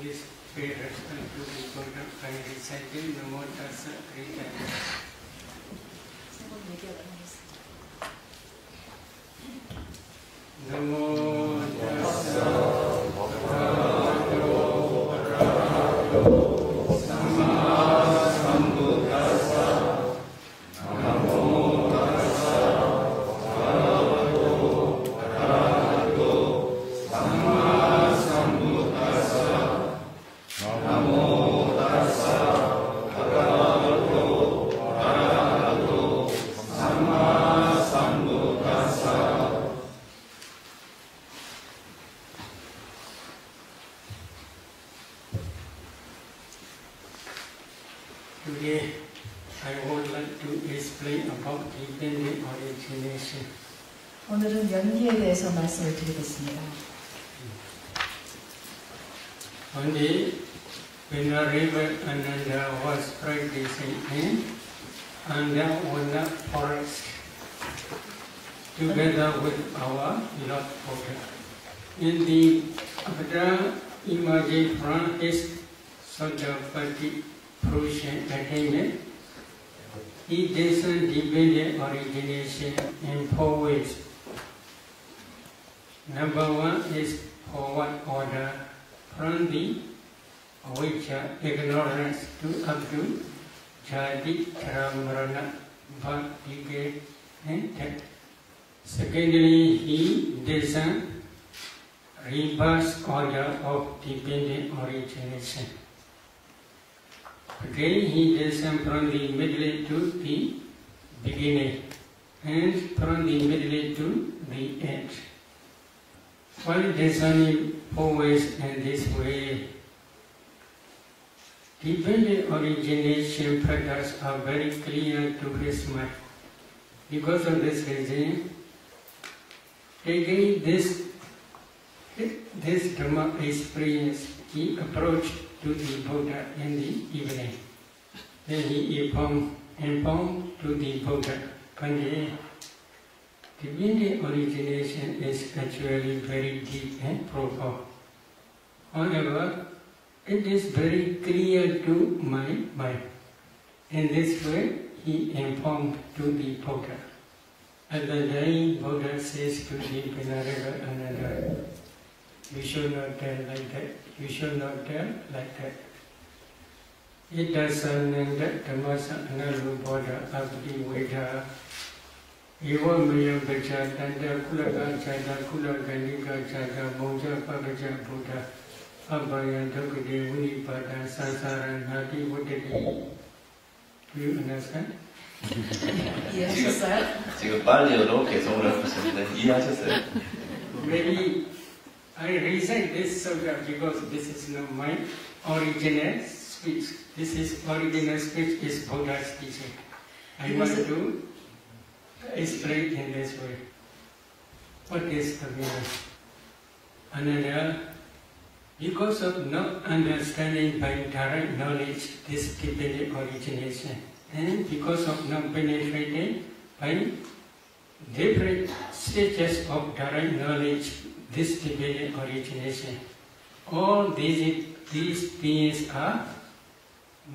Please pay attention to the important and recycle the more than 3 times. Namo Tassa Bhagavato Arahato. 오늘은 연기에 대해서 말씀을 드리겠습니다. Only when Ananda was practicing in Ananda forest together with our Lord Buddha. In the after emerging from his Sotapanti fruition attainment, he doesn't develop origination in 4 ways. Number 1 is forward order from the avijja, ignorance to up to jati, karamarana, bhakti, and death. Secondly, he doesn't reverse order of dependent origination. Again, he doesn't from the middle to the beginning and from the middle to the end. While discerning 4 ways in this way, dependent origination patterns are very clear to his mind. Because of this reason, taking this Dhamma experience, he approached to the Buddha in the evening. Then he informed to the Buddha, Pandey, dependent origination is actually very deep and profound. However, it is very clear to my mind. In this way, he informed to the Buddha. At the time, Buddha says to the Venerable Ananda, you should not tell like that, you should not tell like that. Ittasananda Dhammasa Analu Buddha Abdi Veda Eva Maya Bacha Tanda Kulaka Chata Kulaka Nika Chata Moja Pakacha Buddha Abhaya Dhokade Unipada Sasara Nati Vodati. Do you understand? Yes, sir. 지금 빨리 이렇게 소문을 하셨는데 이해하셨어요? Maybe I recite this sutra because this is not my original speech. This is original speech is Buddha's teaching. I want to explain in this way. What is the meaning? Ananda, because of not understanding by direct knowledge this dependent origination, and because of not penetrating by different stages of direct knowledge this dependent origination, all these beings are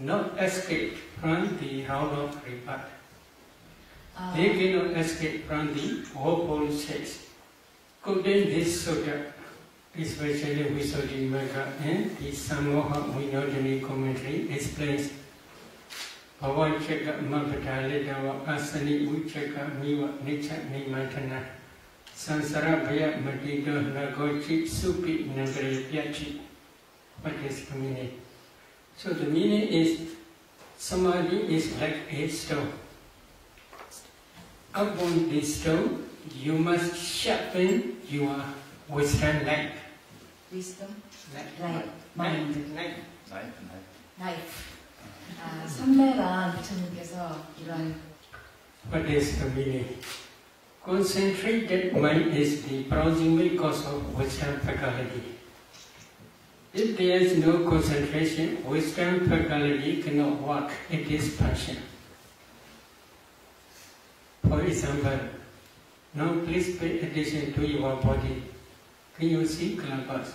not escaped from the round of rebirth. They cannot escape from the woeful states. Quoting this sutra, especially Visuddhimagga and the Samoha Vinodini commentary explains Bhavachaka Mabhata Ledava Asani Uchaka Miva Nicha Nimatana Sansara Bhaya Matido Nagochi Supi Nagare Pyachi. What is the meaning? So the meaning is Samadhi is like a stone. Upon this stone, you must sharpen your wisdom knife. Wisdom? Knife. Mind. Knife. 선례란 부처님께서 이런. What is the meaning? Concentrated mind is the proximate cause of wisdom faculty. If there is no concentration, wisdom faculty cannot work in this function. For example, now please pay attention to your body. Can you see clappers?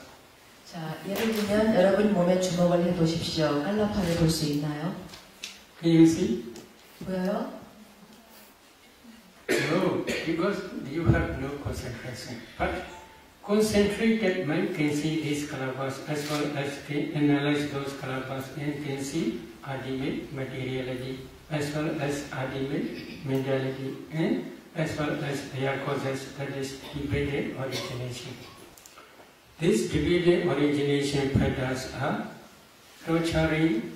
자, 예를 들면 여러분 몸에 주목을 해보십시오. 깔라파를 볼 수 있나요? Can you see? 보여요? No, because you have no concentration. But concentrated mind can see these kalabas as well as can analyze those kalabas and can see ultimate materiality as well as ultimate mentality and as well as their causes, that is dependent origination. This dependent origination patterns are torturing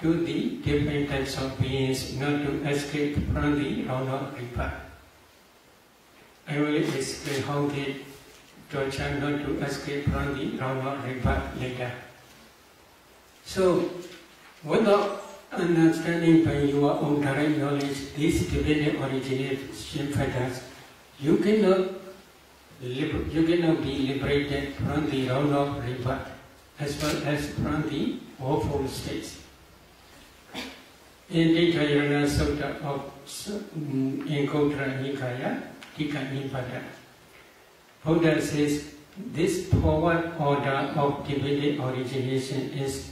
to the different types of beings not to escape from the round of rebirth. I will explain how they torture not to escape from the round of rebirth later. So, without understanding by your own direct knowledge these dependent origination patterns, you cannot be liberated from the round of rebirth as well as from the woeful states. In Dikayana Sutta of Enkodra Nikaya, Dika Nibbana, Buddha says this forward order of dependent origination is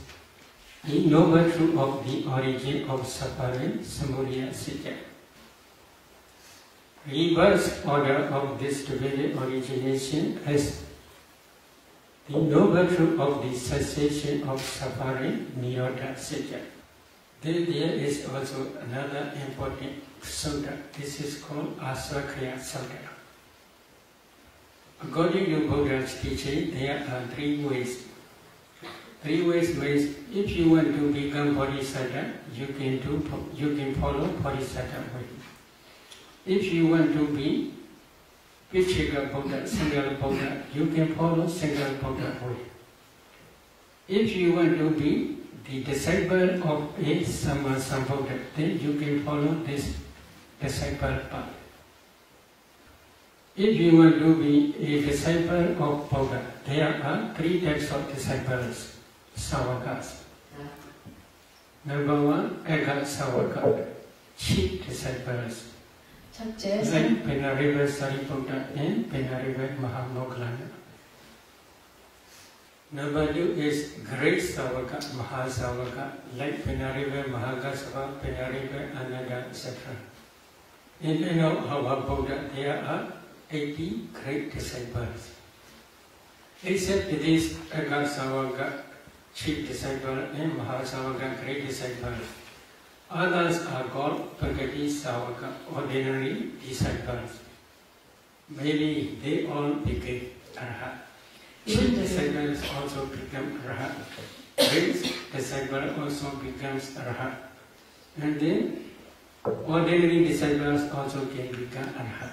the noble truth of the origin of suffering, samudaya sita. Reverse order of this dependent origination is the noble truth of the cessation of suffering, nirodha sita. Then there is also another important sutta. This is called Asvakriya Sutta. According to Buddha's teaching, there are three ways. Three ways means if you want to become Bodhisattva, you can follow Bodhisattva way. If you want to be Vichika Buddha, single Buddha, you can follow single Buddha way. If you want to be the disciple of a Sammasambuddha, then you can follow this disciple path. If you want to be a disciple of Buddha, there are three types of disciples, savakas. Number one, eka savaka, chief disciples, like Venerable Sariputta and Venerable Mahamoggallana. Number two is great savaka, mahasavaka, like Venerable Mahagassava, Venerable Ananda, etc. In and out of our Buddha, there are 80 great disciples. Except these eka savaka, chief disciple, and mahasavaka, great disciple. Others are called prakati savaka, ordinary disciples. Maybe they all became arhat. Chief disciples also become arhat. Great disciple also becomes arhat. And then ordinary disciples also can become arhat.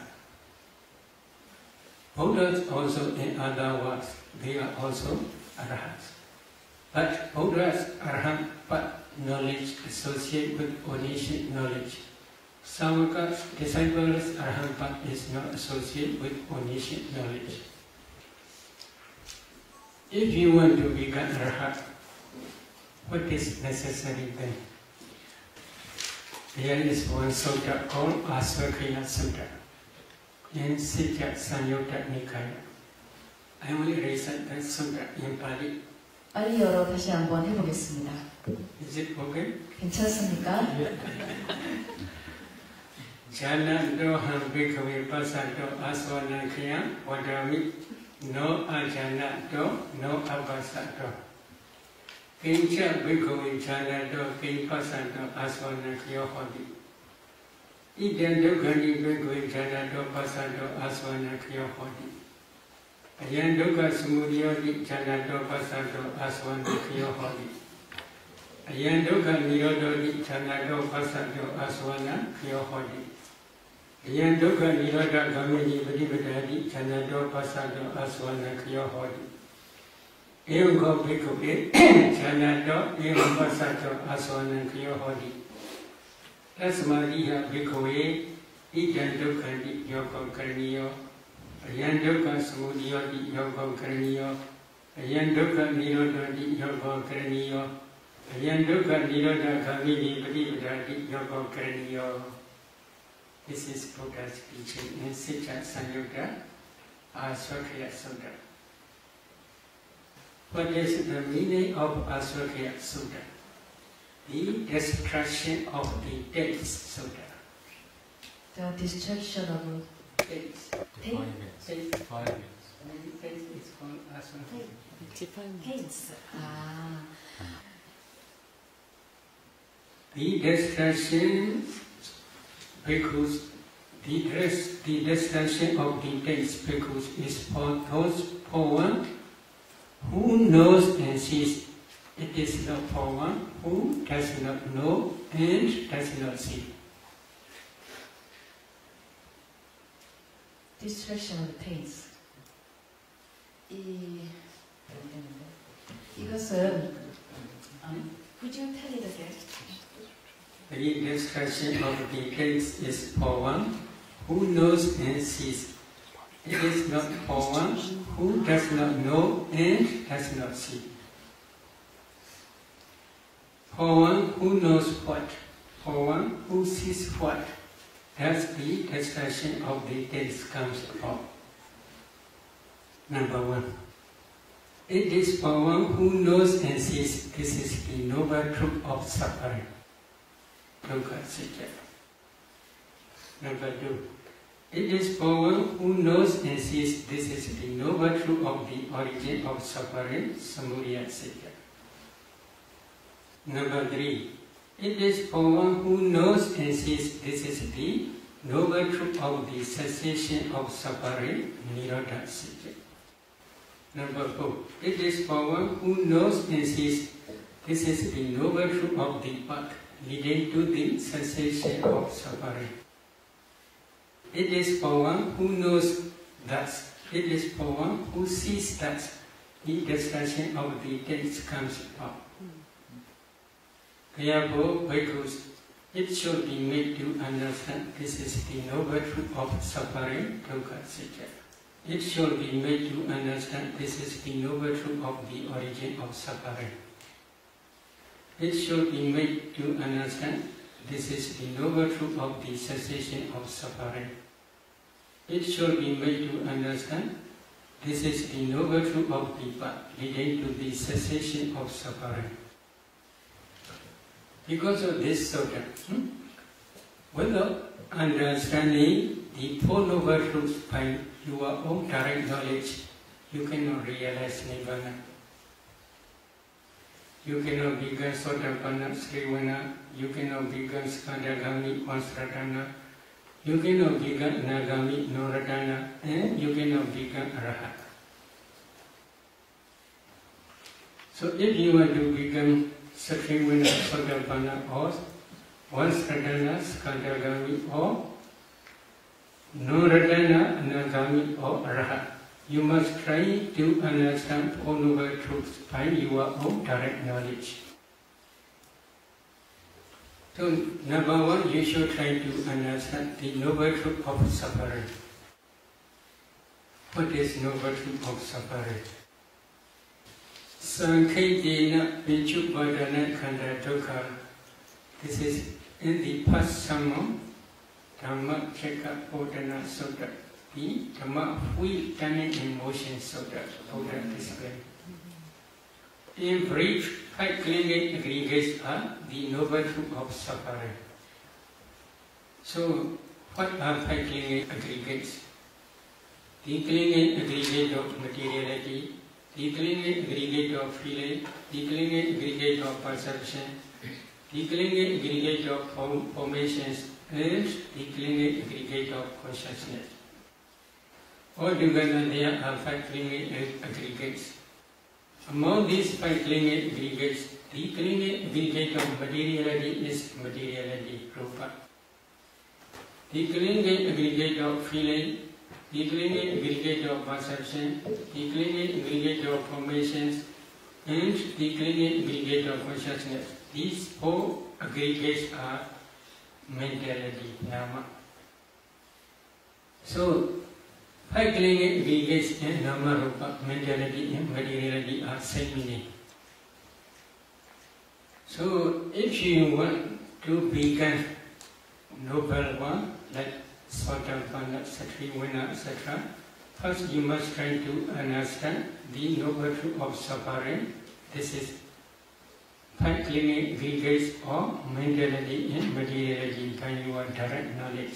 Buddhas also, in other words, they are also arhats. But Buddhas arhat but knowledge associated with onishik knowledge. Savaka's disciples arhat but is not associated with onishik knowledge. If you want to become arhat, what is necessary then? There is one sutta called Asvakriya Sutta in Sitya Sanyutta Nikaya. I will recite that sutta in Pali. 파리어로 다시 한번 해보겠습니다. Is it okay? 괜찮습니까? 자나도한 비크위 바사도 아스와나키야 와다미 no ajanato, no abasato. Kincha bhikkhu janato, kinpasato, asvanakyo hodi. Idendo gani bhikkhu janato, pasato, asvanakyo hodi. Ayandoka sumuryodi janato, pasato, asvanakyo hodi. Ayandoka nirododi janato, pasato, asvanakyo hodi. Ayandoka nirodha gamini vidivadadi janato pasato asvanakyo hodi. Eungo bhikkhuke janato eungo pasato asvanakyo hodi. Tasmadiha bhikkhuve idandokhandi yoga karniyo. Ayandoka smudiyodi yoga karniyo. Ayandoka nirodhodi yoga karniyo. Ayandoka nirodha gamini vidivadadi yoga karniyo. This is Buddha's teaching in Sitya Sanyutta Asvakriya Sutta. What is the meaning of Asvakhya Sutta? The destruction of the dates sutta. The destruction of dates. Defilements. Defilements. Dates is called Asvakhya. Defilements. Ah. The destruction, because the destruction of the dates, because it's for those poor who knows and sees. It is not for one who does not know and does not see. Destruction of things. 이것은 Could you tell it again? The destruction of the things is for one who knows and sees. It is not for one who does not know and does not see. For one who knows what, for one who sees what, that's the destruction of the dates comes about. Number one, it is for one who knows and sees. This is the noble truth of suffering. Number two, it is for one who knows and sees. This is the noble truth of the origin of suffering, Samudaya Sutta. Number three, it is for one who knows and sees. This is the noble truth of the cessation of suffering, Nirodha Sutta. Number four, it is for one who knows and sees. This is the noble truth of the path leading to the cessation of suffering. It is for one who knows thus. It is for one who sees thus. The discussion of the text comes up. Therefore, because it should be made to understand this is the noble truth of suffering, Dukkha Sutta. It should be made to understand this is the noble truth of the origin of suffering. It should be made to understand this is the noble truth of the cessation of suffering. It should be made to understand this is the noble truth of the path leading to the cessation of suffering. Because of this sutta, without understanding the four noble truths by your own direct knowledge, you cannot realize Nibbana. You cannot become Sotapanna, Srivana. You cannot become Skandagami, Vansratana. You cannot become Nagami, Noratana. And you cannot become Arahat. So if you want to become Srivana, Sotapanna, or Vansratana, Skandagami, or Noratana, Nagami, or Arahat, you must try to understand all noble truths by your own direct knowledge. So, number one, you should try to understand the noble truth of suffering. What is noble truth of suffering? Sankhedena vichupadana khanda dukkha. This is in the past summa, Dhamma Chekha Bodhana Sutta. The Dhamma full turning in motion sutta, Buddha display. In brief, five clinging aggregates are the noble truth of suffering. So, what are five clinging aggregates? The clinging aggregate of materiality, the clinging aggregate of feeling, the clinging aggregate of perception, the clinging aggregate of formations, and the clinging aggregate of consciousness. Altogether, there are five clinging aggregates. Among these five clinging aggregates, the clinging aggregate of materiality is materiality, rupa. The clinging aggregate of feeling, the clinging aggregate of perception, the clinging aggregate of formations, and the clinging aggregate of consciousness. These four aggregates are mentality, nama. So, five clinging aggregates and Nama, Rupa, mentality and materiality are same meaning. So, if you want to become noble one, like Sotapanna, Satriwana, etc., First, you must try to understand the noble truth of suffering. This is cyclic regress or mentally and materially by your direct knowledge.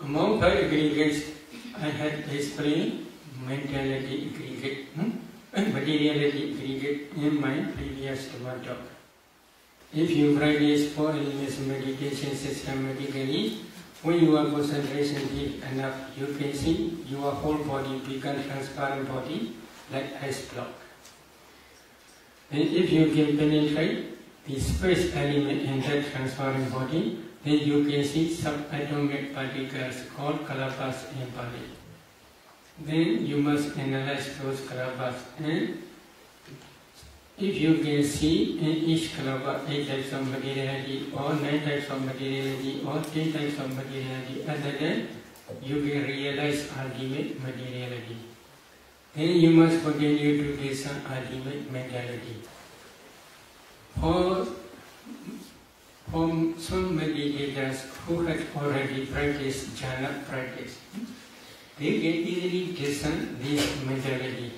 Among five aggregates, I had explained mentality aggregate and materiality aggregate in my previous workshop. If you practice four in this meditation systematically, when your concentration deep enough, you can see your whole body become transparent body like ice block. And if you can penetrate the space element in that transparent body, then you can see subatomic particles called kalabas in body. Then you must analyze those kalabas. And if you can see in each kalaba 8 types of materiality or 9 types of materiality or 10 types of materiality, other than you can realize ultimate materiality. Then you must continue to discern ultimate mentality. From some meditators who had already practiced jhana practice, they can easily discern this mentality.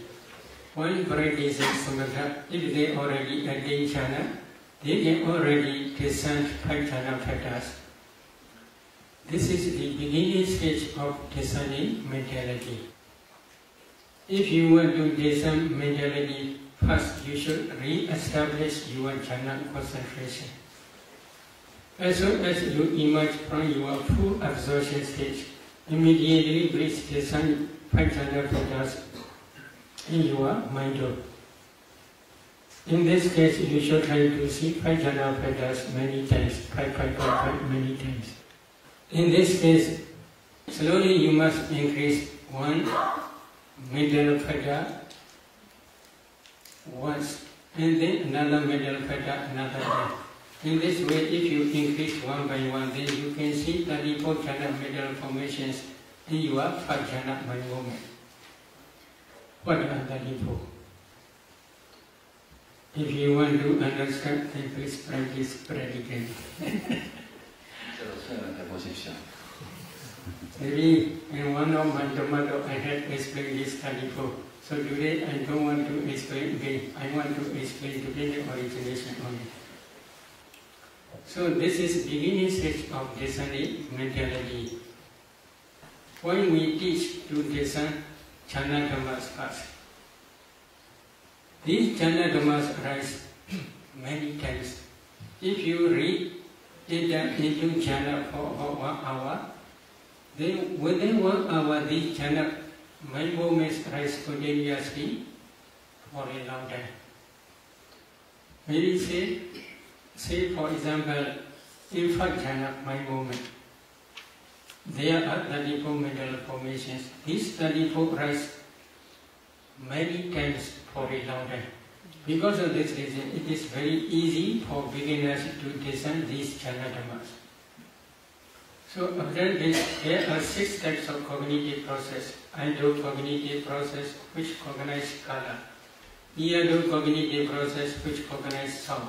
When practicing samatha, if they already attain jhana, they can already discern five jhana factors. This is the beginning stage of discerning mentality. If you want to discern mentality, first you should re-establish your jhana concentration. As soon as you emerge from your full absorption stage, immediately please discern five jhana factors in your mind. In this case, you should try to see five jhana factors many times, five many times. In this case, slowly you must increase one mental factor once, and then another mental factor another time. In this way, if you increase one by one, then you can see 34 jhana mental formations in your five jhana mind movement. What are 34? If you want to understand, then please practice practically. Maybe in one of my tomatoes I had explained this 34. So today I don't want to explain again. I want to explain today the origination only. So this is beginning stage of discerning mentality. When we teach to discern jhana dhammas first, these jhana dhammas arise many times. If you read it into jhana for about 1 hour, then within 1 hour these jhana mind movements arise continuously for a long time. Maybe say for example, infant jhana mind movement. There are 34 mental formations. These 34 rise many times for a long time. Because of this reason, it is very easy for beginners to discern these jhana dhammas. So after this, there are 6 types of cognitive process. Ando cognitive process, which cognize color. Eardo cognitive process, which cognize sound.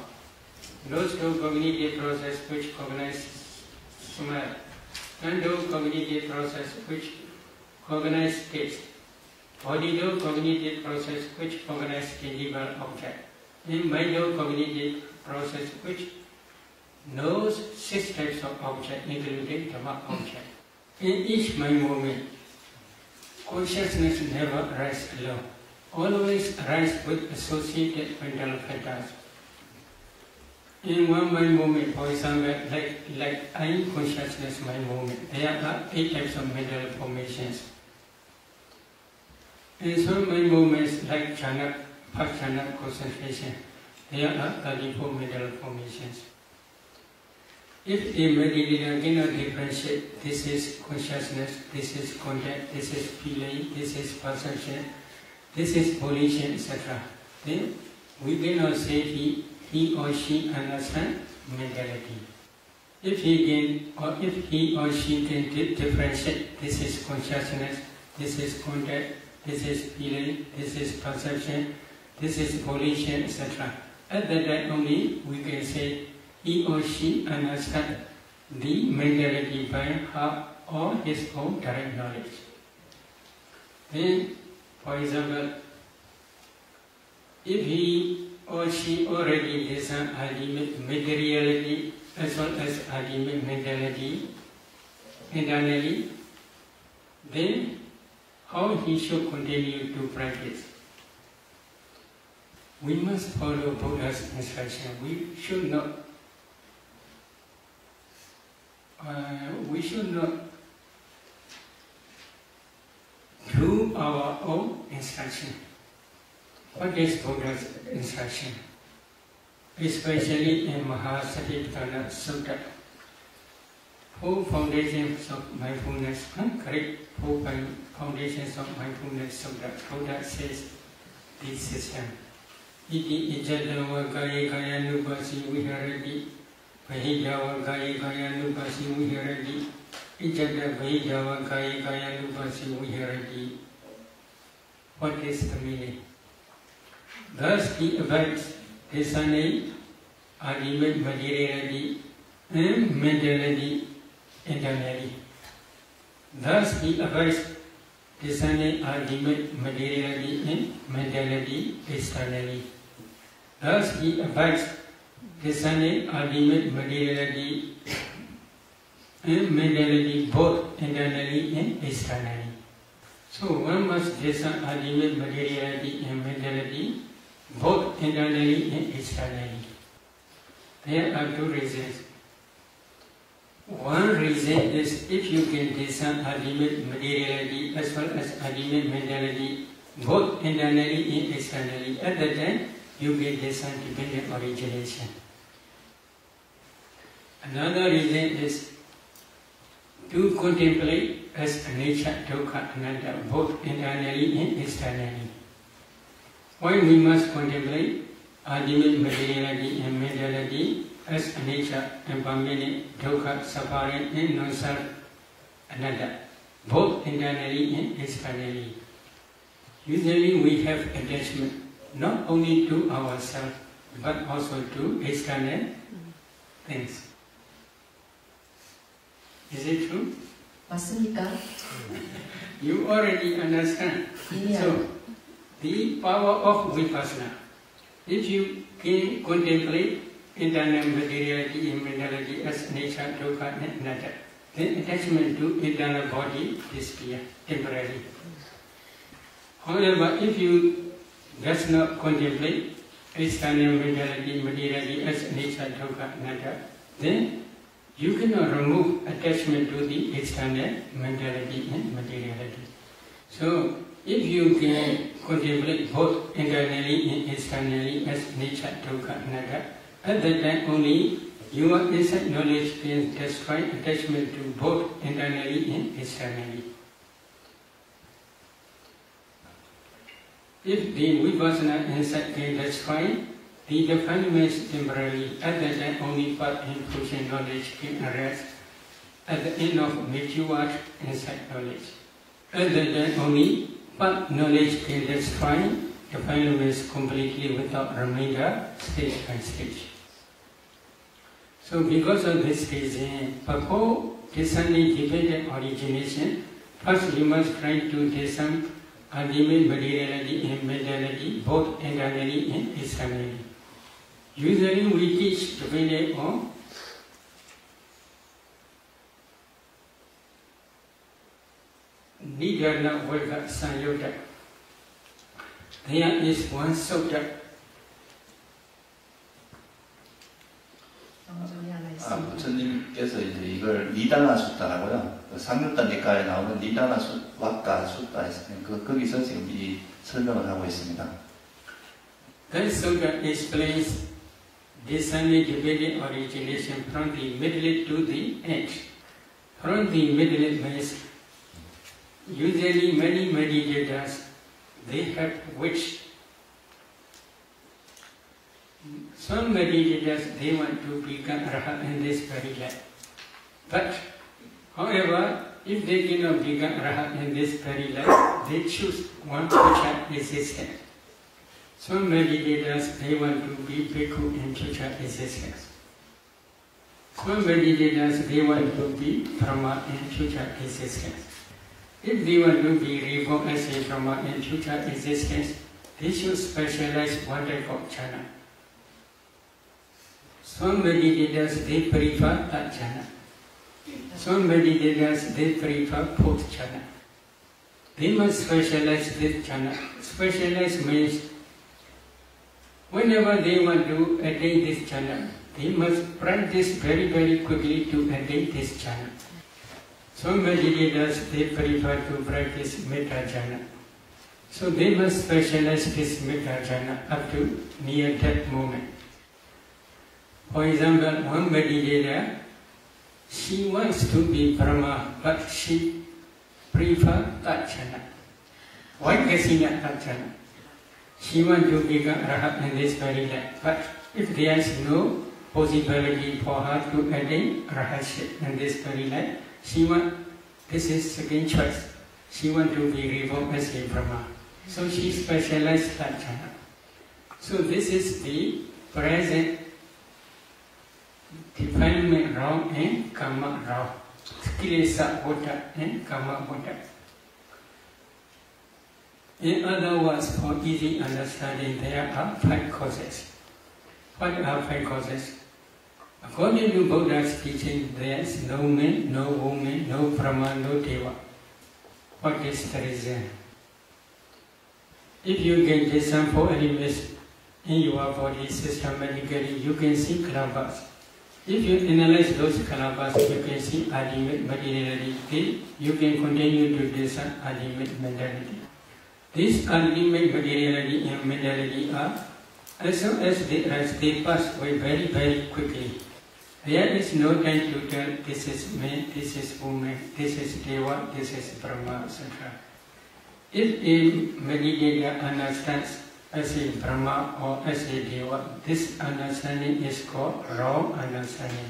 Nostril cognitive process, which cognize smell. Tongue cognitive process, which cognize taste. Body cognitive process, which cognize tangible object. And mind cognitive process, which knows 6 types of object, including Dhamma object. In each mind movement, consciousness never rises alone. Always rises with associated mental factors. In one mind movement, for example, like unconsciousness mind movement, there are 8 types of mental formations. In some mind movements, like jhana, first jhana concentration, there are 34 mental formations. If the meditator cannot differentiate, this is consciousness, this is contact, this is feeling, this is perception, this is volition, etc., then we cannot say he or she understands mentality. If he or she can differentiate, this is consciousness, this is contact, this is feeling, this is perception, this is volition, etc., at that time only we can say he or she understands the mentality by her or his own direct knowledge. Then, for example, if he or she already has an ultimate materiality as well as ultimate mentality internally, then how he should continue to practice? We must follow Buddha's instruction. We should not do our own instruction. What is Buddha's instruction? Especially in Mahasatipatthana Sutta, four foundations of mindfulness, four foundations of mindfulness Sutta. Buddha says this system. Iti ijjata wa kaya kaya nubasi viharati, vahija wa kaya kaya nubasi viharati, ijjata vahija wa kaya kaya nubasi viharati. What is the meaning? Thus he abides discerning ultimate materiality and mentality internally. Thus he abides discerning ultimate materiality and mentality externally. Thus he abides discerning ultimate materiality and mentality both internally and externally. So one must discern ultimate materiality and mentality both internally and externally. There are two reasons. One reason is if you can discern ultimate materiality as well as ultimate mentality both internally and externally, at that time you can discern dependent origination. Another reason is to contemplate as anicca, dukkha, anatta, both internally and externally. Why we must contemplate ultimate materiality and mentality as anicca, impermanent, dukkha, suffering, and non-self, anatta, both internally and externally? Usually we have attachment not only to ourselves but also to external things. Is it true? You already understand. Yeah. So, the power of Vipassana. If you can contemplate internal materiality and mentality as nature, dukkha, and anatta, then attachment to internal body disappears temporarily. However, if you does not contemplate external mentality, materiality as nature, dukkha, anatta, then you cannot remove attachment to the external mentality and materiality. So, if you can contemplate both internally and externally as nature, dukkha, anatta, at that time only your inside knowledge can destroy attachment to both internally and externally. If the Vipassana insight can destroy the defilements temporarily, at that time only part and portion knowledge can arise at the end of mature insight knowledge. At that time only part knowledge can destroy defilements completely without remainder, stage by stage. So because of this reason, before discerning dependent origination, first you must try to discern ultimate materiality and mentality both internally and externally. Usually we teach dependent on Nidana Vaka Sanyutta. There is one sutta. 부처님께서 이제 이걸 니다나 숫다라고요. 그 상륙다 니까에 나오는 니다나 왁가 숫다 그 거기서 지금 이 설명을 하고 있습니다. This sutta explains discerning dependent origination from the middle to the end. From the middle means usually many meditators they have which some meditators they want to become arhat in this very life. But however, if they cannot become arhat in this very life, they choose one future existence. Some meditators, they want to be bhikkhu in future existence. Some meditators, they want to be Brahma in future existence. If we want to be refocusing from our future existence, we should specialize one type of jhana. Some meditators, they prefer that jhana. Some meditators, they prefer fourth jhana. They must specialize this jhana. Specialize means whenever they want to attain this jhana, they must practice very, very quickly to attain this jhana. Some meditators, they prefer to practice metta jhana. So they must specialize this metta jhana up to near death moment. For example, one meditator, she wants to be Brahma, but she prefers Tatchana. Why does she not Tatchana? She wants to become Rahat in this very life, but if there is no possibility for her to attain Rahatship in this very life, she wants, this is second choice, she wants to be reborn as a Brahma. So she specialized Tatchana. So this is the present defilement wrong and karma wrong. Kilesa water and karma water. In other words, for easy understanding, there are five causes. What are five causes? According to Buddha's teaching, there is no man, no woman, no Brahma, no Deva. What is the reason? If you can discern four elements in your body systematically, you can see kalabas. If you analyze those kalabas, you can see ultimate materiality. You can continue to discern ultimate mentality. These ultimate materiality and mentality are, as soon as they pass away very, very quickly. There is no time to tell this is man, this is woman, this is Deva, this is Brahma, etc. If a meditator understands as a Brahma or as a Deva, this understanding is called wrong understanding.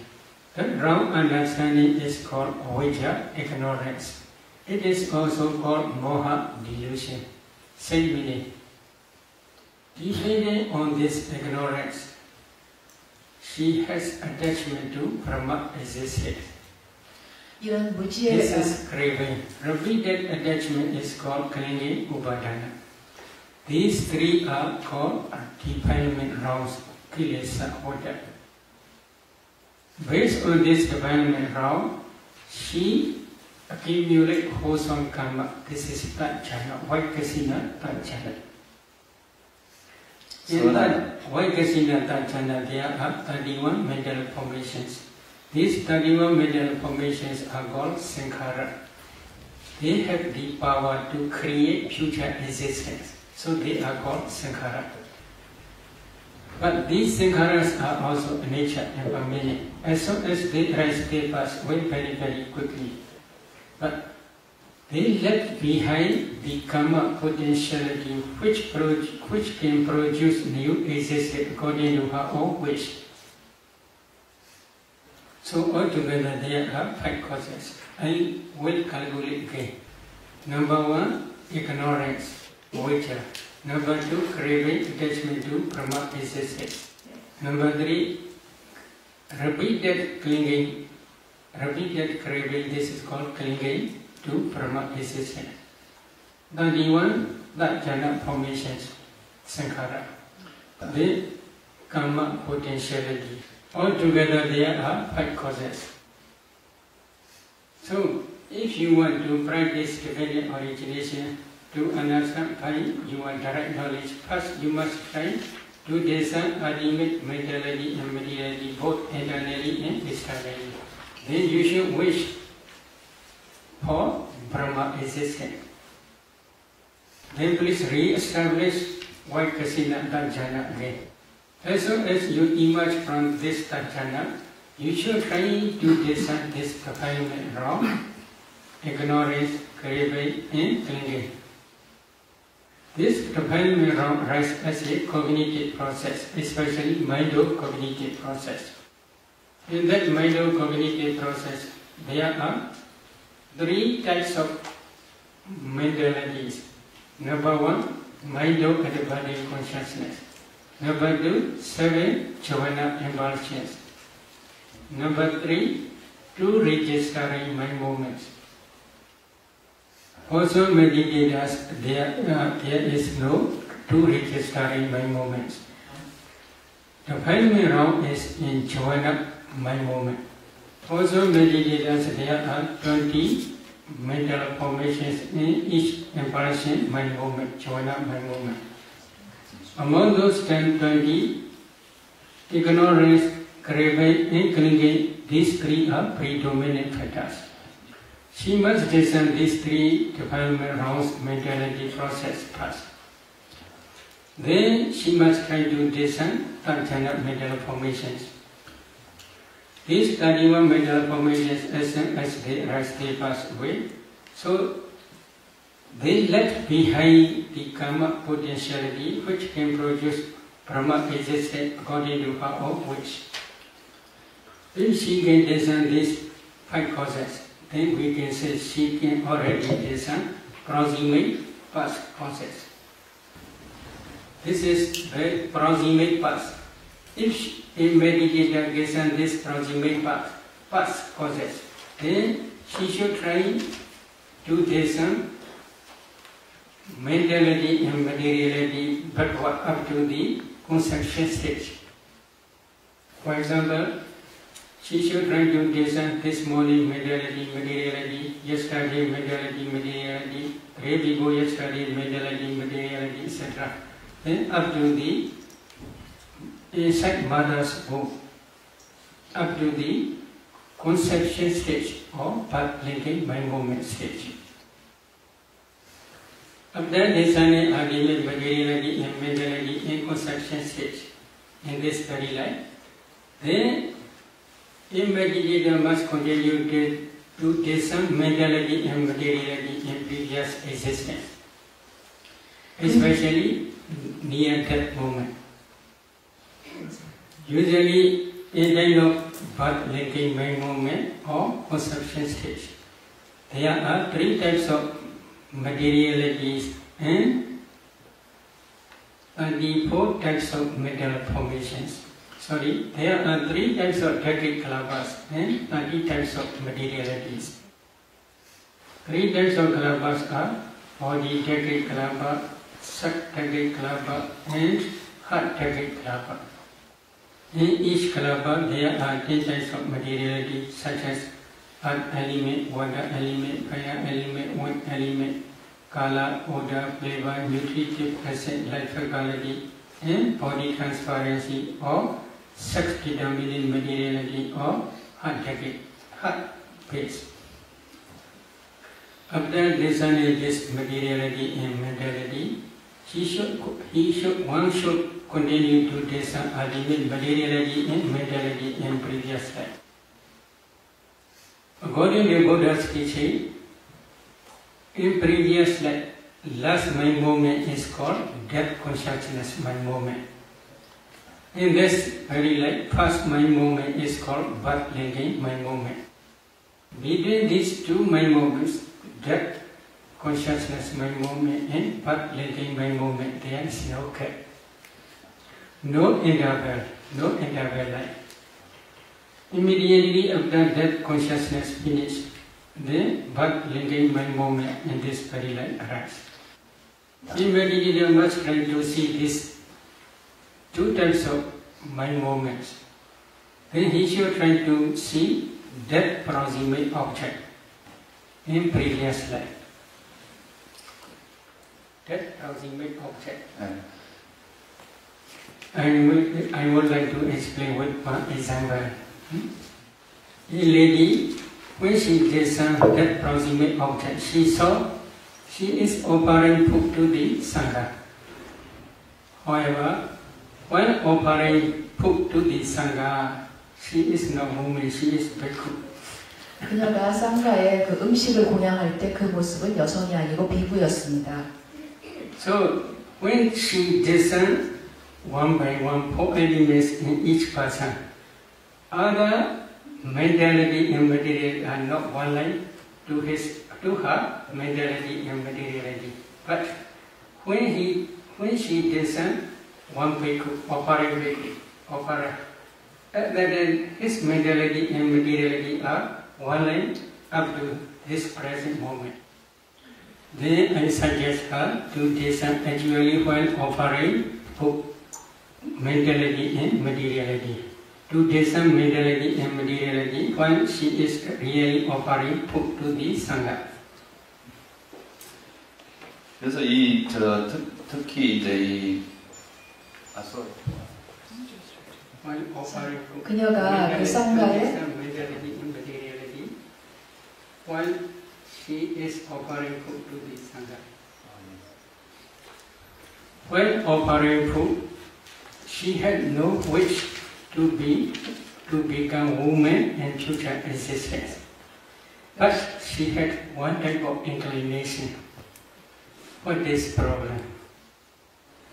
That wrong understanding is called avijja, ignorance. It is also called moha, delusion, self-belief. Depending on this ignorance, she has attachment to Brahma existence. This is craving. Repeated attachment is called clinging, upadana. These three are called defilement rounds, kilesa order. Based on this defilement round, she accumulates wholesome karma. This is tatchana. Why kasina tatchana? In that why kasina tatchana, there are 31 mental formations. These 31 mental formations are called sankhara. They have the power to create future existence. So they are called sankhara. But these sankharas are also nature and permanent. As soon as they rise, they pass away very, very quickly. But they left behind the karma potentiality which can produce new existence according to her own wish. So altogether there are five causes. I will calculate again. Number one, ignorance. Avijja. Number two, craving, attachment to Brahma existence. Number three, repeated craving, this is called clinging to Brahma existence. 31, tatchana formations, sankhara, the karma potentiality. Altogether there are five causes. So, if you want to practice dependent origination, to understand by your direct knowledge, first you must try to discern ultimate mentality and materiality, both internally and externally. Then you should wish for Brahma existence. Then please re-establish why Kasina Tatchana again. As soon as you emerge from this Tatchana, you should try to discern this defilement wrong, ignorance, craving, and clinging. This defilement round rises as a cognitive process, especially mido-cognitive process. In that mido-cognitive process, there are three types of mentalities. Number one, mido-adaptive consciousness. Number two, seven jhana impulsions. Number three, two registering mind movements. Also meditated as there is no true registering mind moments. The final round is in join up mind moment. Also meditated as there are 20 mental formations in each impression mind moment, join up mind moment. Among those 10-20, ignorance, craving, and clinging, these three are predominant factors. She must discern these three development rounds mentality process first. Then she must try to discern 31 mental formations. These 31 mental formations as they rise, they pass away. So they left behind the karma potentiality which can produce Brahma existence according to Pa Auk, which if she can discern these 5 causes, then we can say she can already discern proximate past causes. This is the proximate past. If a meditator discerns this proximate past causes, then she should try to discern mentality and materiality backward up to the conception stage. For example, she should try to discern this morning mentality, materiality, yesterday mentality, materiality, day before yesterday mentality, materiality, etc. Then up to the inside mother's womb, up to the conception stage or birth linking mind movement stage. After discerning ultimate materiality and mentality in conception stage in this study life, then a meditator must continue to discern mentality and materiality in previous existence, especially near-death moment. Usually in kind of birth-linking mind movement or conception stage, there are 3 types of materialities and 34 types of mental formations. There are 3 types of deific kalpas and 30 types of materialities. 3 types of kalpas are body deific kalpa, sat deific kalpa, and heart deific kalpa. In each kalpa, there are 10 types of materiality, such as earth element, water element, fire element, wind element, color, odor, flavor, nutritive acid, life quality, and body transparency or sex-determining materiality or heart base. After discerning this materiality and mentality, one should continue to discern ultimate materiality and mentality in previous life. According to Buddha's teaching, in previous life, last mind movement is called death consciousness mind movement. In this very life, first mind movement is called birth linking mind movement. Between these 2 mind movements, death consciousness mind movement and birth linking mind movement, there is no gap, no interval life. Immediately after death consciousness finished, the birth linking mind movement in this very life arises. The meditator must try to see these 2 types of mind movements. Then he should try to see death proximate object in previous life. Death proximate object. I would like to explain with one example. A lady, when she discerned that proximate object, she saw she is offering food to the Sangha. However, while offering food to the Sangha, she is not moving, she is bhikkhu. 그녀가 상가에 그 음식을 공양할 때 그 모습은 여성이 아니고 비구였습니다. So when she discerned one by one 4 elements in each person, other mentality and materiality are not one line to her mentality and materiality. But when she discerned one bhikkhu, opera, then his mentality and materiality are one line up to this present moment. Then I suggest her to take some actually while offering mentality and materiality. To take some mentality and materiality while she is really offering food to the Sangha. 그래서 이 특히 이제 그녀가 그 상가에 She is offering food to the Sangha. When offering food, she had no wish to become woman and future existence. But she had one type of inclination. What is problem?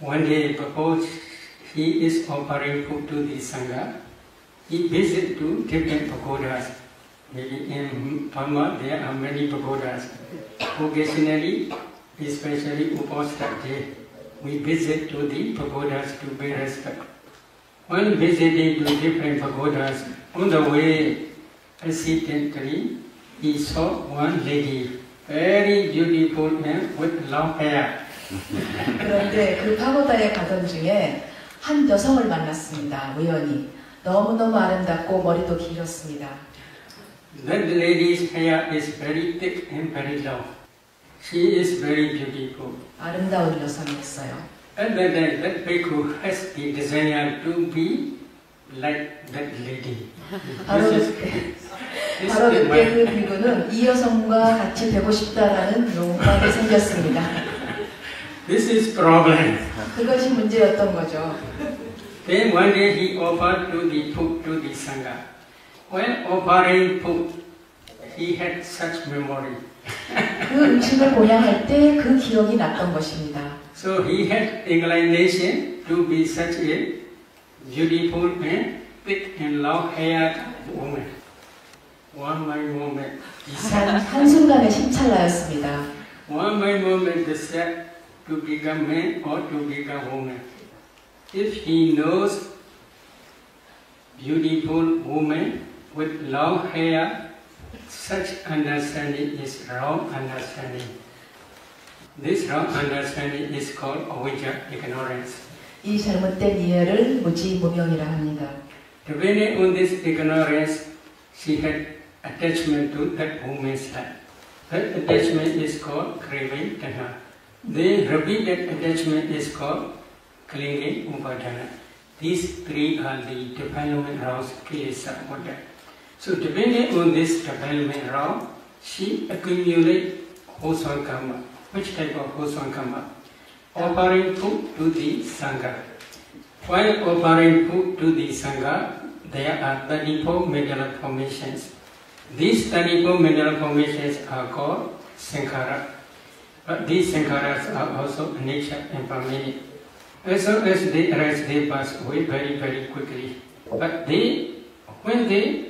One day, suppose he is offering food to the Sangha, he visits to different pagodas. Maybe in Dhamma there are many pagodas. Occasionally, especially Upasana Day, we visit to the pagodas to pay respect. When visiting to different pagodas, on the way, accidentally, he saw one lady, very beautiful and with long hair. 그런데 그 파고다에 가던 중에 한 여성을 만났습니다. 우연히 너무너무 아름답고 머리도 길었습니다. That lady's hair is very thick and very long. She is very beautiful. 아름다운 여성이었어요. And then that bhikkhu has the desire to be like that lady. 바로 그때 그 비구는 이 여성과 같이 되고 싶다라는 욕망이 생겼습니다. This is problem. 그것이 문제였던 거죠. Then one day he offered to the sangha. When offering food, he had such memory. 그 음식을 보양할 때 그 기억이 났던 것입니다. So he had inclination to be such a beautiful and thick and long-haired woman. One by moment, 한 순간에 심찰나였습니다. One by moment, the step to become man or to become woman. If he knows beautiful woman. With long hair, such understanding is wrong understanding. This wrong understanding is called avijja ignorance. 이 잘못된 이해를 무지 무명이라 합니다. Depending on this ignorance, she had attachment to that woman's life. That attachment is called craving tanha. The repeated attachment is called clinging upadana. These three are the development rounds Kilesa Buddha. So depending on this development round, she accumulates wholesome karma. Which type of wholesome karma? Offering food to the Sangha. While offering food to the Sangha, there are 34 mental formations. These 34 mental formations are called Sankhara. But these Sankharas are also anicca and permanent. As soon as they arise, they pass away very, very quickly. But when they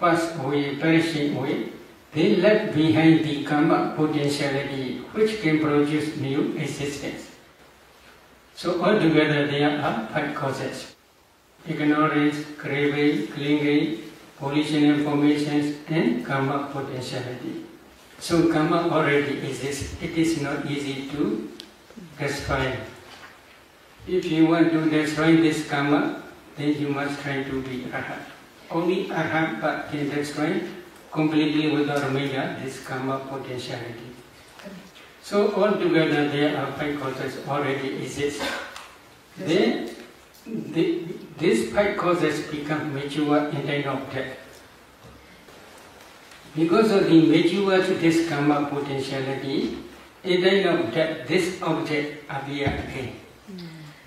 pass away, perishing away, they left behind the karma potentiality, which can produce new existence. So altogether, there are 5 causes: ignorance, craving, clinging, volitional formations, and karma potentiality. So karma already exists. It is not easy to destroy. If you want to destroy this karma, then you must try to be arhat. Only arhat can destroy completely without remainder this karma potentiality. So altogether there are 5 causes already exist. Then these 5 causes become mature in time of death. Because of the mature to this karma potentiality, in time of death this object appears again.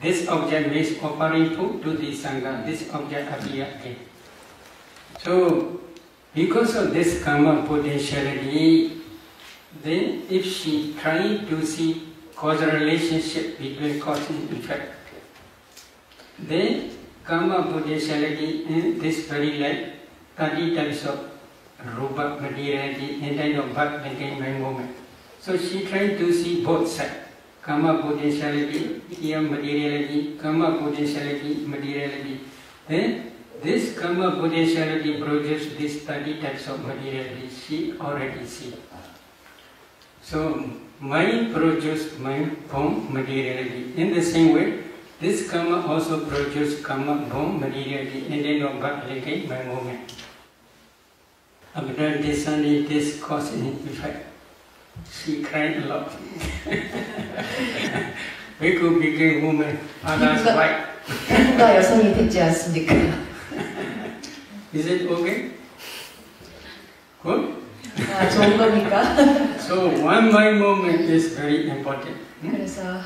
This object is offering food to the Sangha. This object appears again. So, because of this karma potentiality, then if she tries to see causal relationship between cause and effect, then karma potentiality in this very life, 30 types of rupa materiality and kind of birth and gain moment. So she tries to see both sides. Karma potentiality, here materiality, karma potentiality, materiality. Then this karma potentiality produces these 30 types of materiality she already sees. So mind produces mind, form, materiality. In the same way, this karma also produces karma, form, materiality, and then of God negate by moment. After this only, this cause and effect. She cried a lot. We could become women, others white. Is it okay? Good? So one mind movement is very important.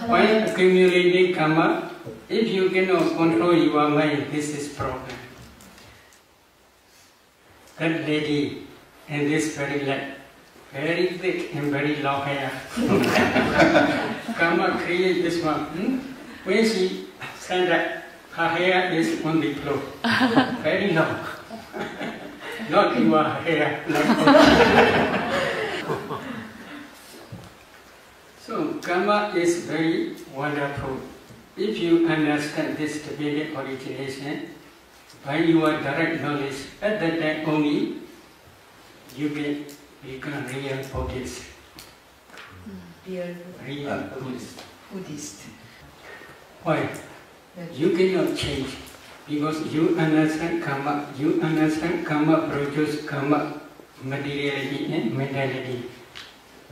While accumulating karma, if you cannot control your mind, this is problem. That lady in this very light, very thick and very long hair. Karma created this one. When she stands up, her hair is on the floor. Very long. Not in my hair. So, karma is very wonderful. If you understand this Tibetan origination, by your direct knowledge, at that time only, you can become real Buddhist. Real Buddhist. Why? You cannot change. Because you understand karma produces karma, materiality and mentality.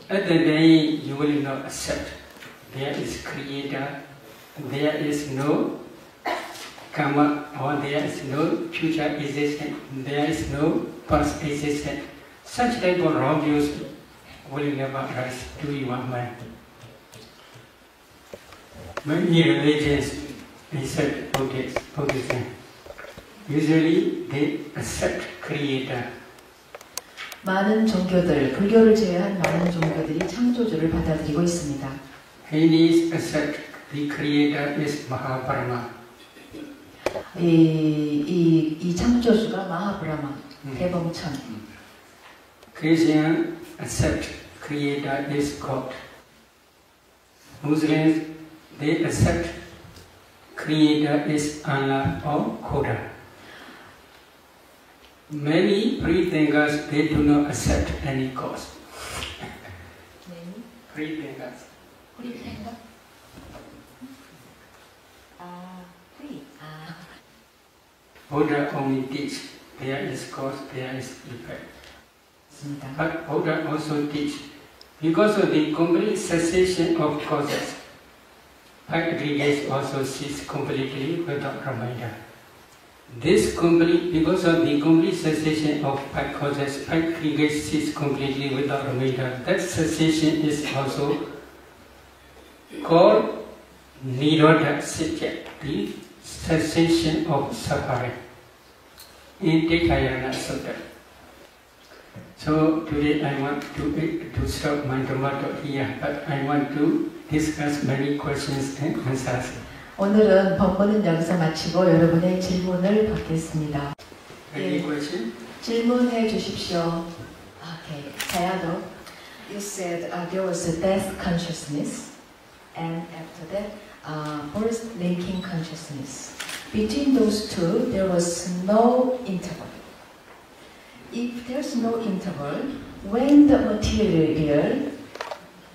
At the day you will not accept there is creator, there is no karma, or there is no future existence, there is no past existence. Such type of wrong views will never arise to your mind. Many religions accept Buddhism. Usually they accept creator. 많은 종교들, 불교를 제외한 많은 종교들이 창조주를 받아들이고 있습니다. Hindus accept the creator is Mahabrahma. 이 창조주가 마하브라마, 대범천. Christians accept creator is God. Muslims they accept creator is Allah or Koda. Many free thinkers, they do not accept any cause. Many? Free thinkers. Free thinkers? Free. Buddha only teaches there is cause, there is effect. But Buddha also teaches because of the complete cessation of causes. Aggregates also cease completely without reminder. This complete, because of the complete cessation of five causes, aggregates cease completely without reminder. That cessation is also called Nirodha Sitya, the cessation of suffering in Dikayana Sutta. So today I want to stop my tomato here, but I want to discuss many questions and answers. 오늘은 법문은 여기서 마치고 여러분의 질문을 받겠습니다. Any question? 질문해 주십시오. Okay, Sayadaw, you said there was a death consciousness, and after that, birth waking consciousness. Between those two, there was no interval. If there's no interval, when the material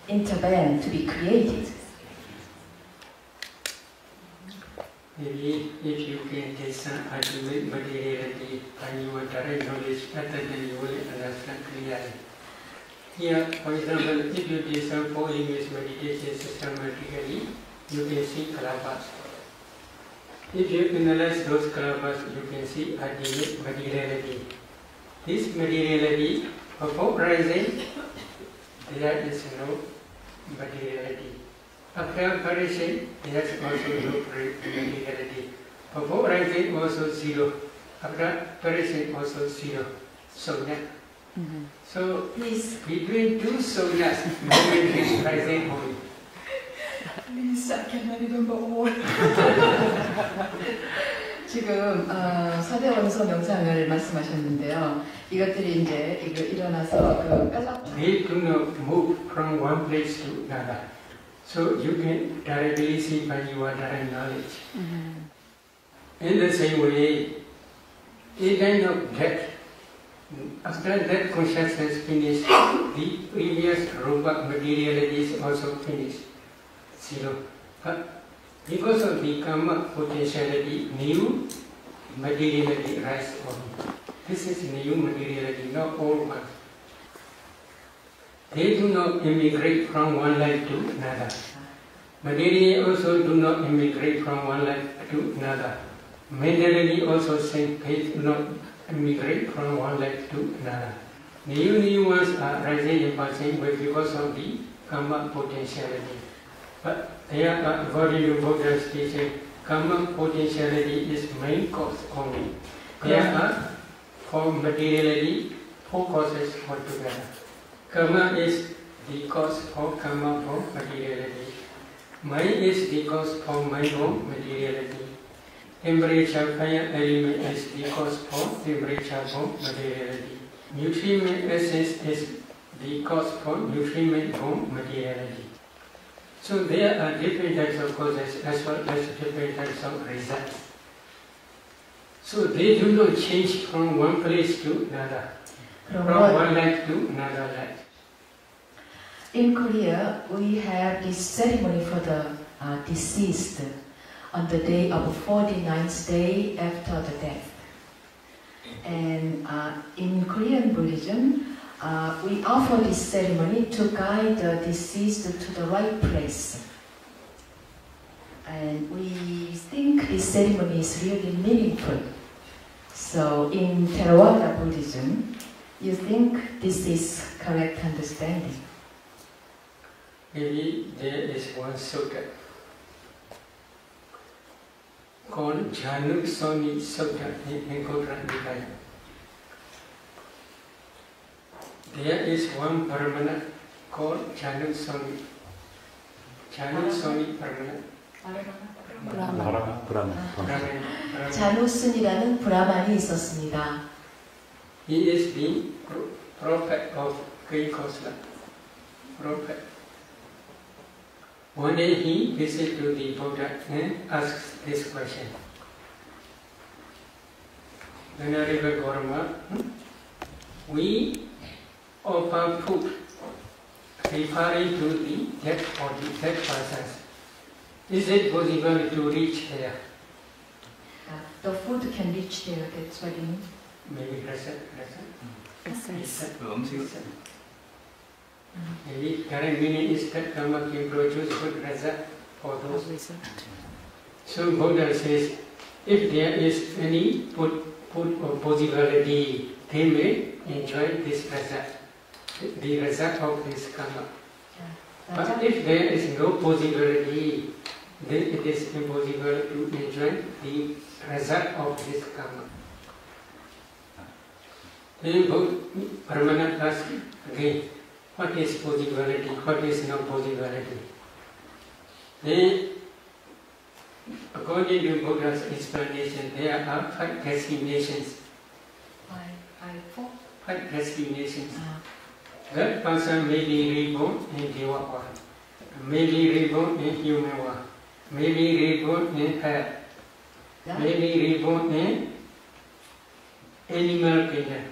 intervene to be created? Maybe if you can discern ultimate materiality by your direct knowledge, better than you will understand clearly. Here, for example, if you discern four image meditation systematically, you can see kalabas. If you analyze those kalabas, you can see ultimate materiality. This materiality, before rising, there is no materiality. After perishing, there is also no materiality. Before rising, also zero. After perishing, also zero. Sonya. So, between two sonyas, moment is rising only. Please, I cannot remember all. 지금 사대원소 명상을 말씀하셨는데요. 이것들이 이제 일어나서 They do not move from one place to another, so you can directly see by your direct knowledge. In the same way, in time of death, After that consciousness has finished, the previous rupa materiality is also finished. Zero. But because of the karma potentiality, new materiality rises on. This is new materiality, not old one. They do not immigrate from one life to another. Materially also do not immigrate from one life to another. Mentally also same faith do not migrate from one life to another. New ones are rising and passing because of the karma potentiality. But there are, according to Buddha's teaching, karma potentiality is main cause only. There are, for materiality, four causes altogether. Karma is the cause for karma for materiality. Mind is the cause for mind for materiality. Temperature, fire, element is the cause for temperature for materiality. Nutriment essence is the cause for nutriment for materiality. So there are different types of causes as well as different types of results. So they do not change from one place to another, from one life to another life. In Korea, we have this ceremony for the deceased on the day of the 49th day after the death. And in Korean Buddhism, we offer this ceremony to guide the deceased to the right place. And we think this ceremony is really meaningful. So in Theravada Buddhism, you think this is correct understanding? Maybe there is one sutta called Januk Soni Sutta in Anguttara Nikaya. There is one Paramana called Januk Soni. Januk Soni Paramana. 브라만. 자누슨이라는 브라만이 있었습니다. He is the prophet of Greek Islam. Prophet. One day he visited to the Buddha and asks this question. Venerable Gorma, we offer food referring to the death or the dead persons. Is it possible to reach there? The food can reach there, that's what you mean. Maybe present. Maybe current meaning is that karma can produce good result for those. So Buddha says, if there is any put or possibility, they may enjoy this result, the result of this karma. But if there is no possibility, then it is impossible to enjoy the result of this karma. Then Brahmana asks again, what is possibility, what is no possibility? Then, according to Buddha's explanation, there are five designations. Four? Five designations. That person may be reborn in Deva world, may be reborn in human world, may be reborn in hell, may be reborn in animal kingdom,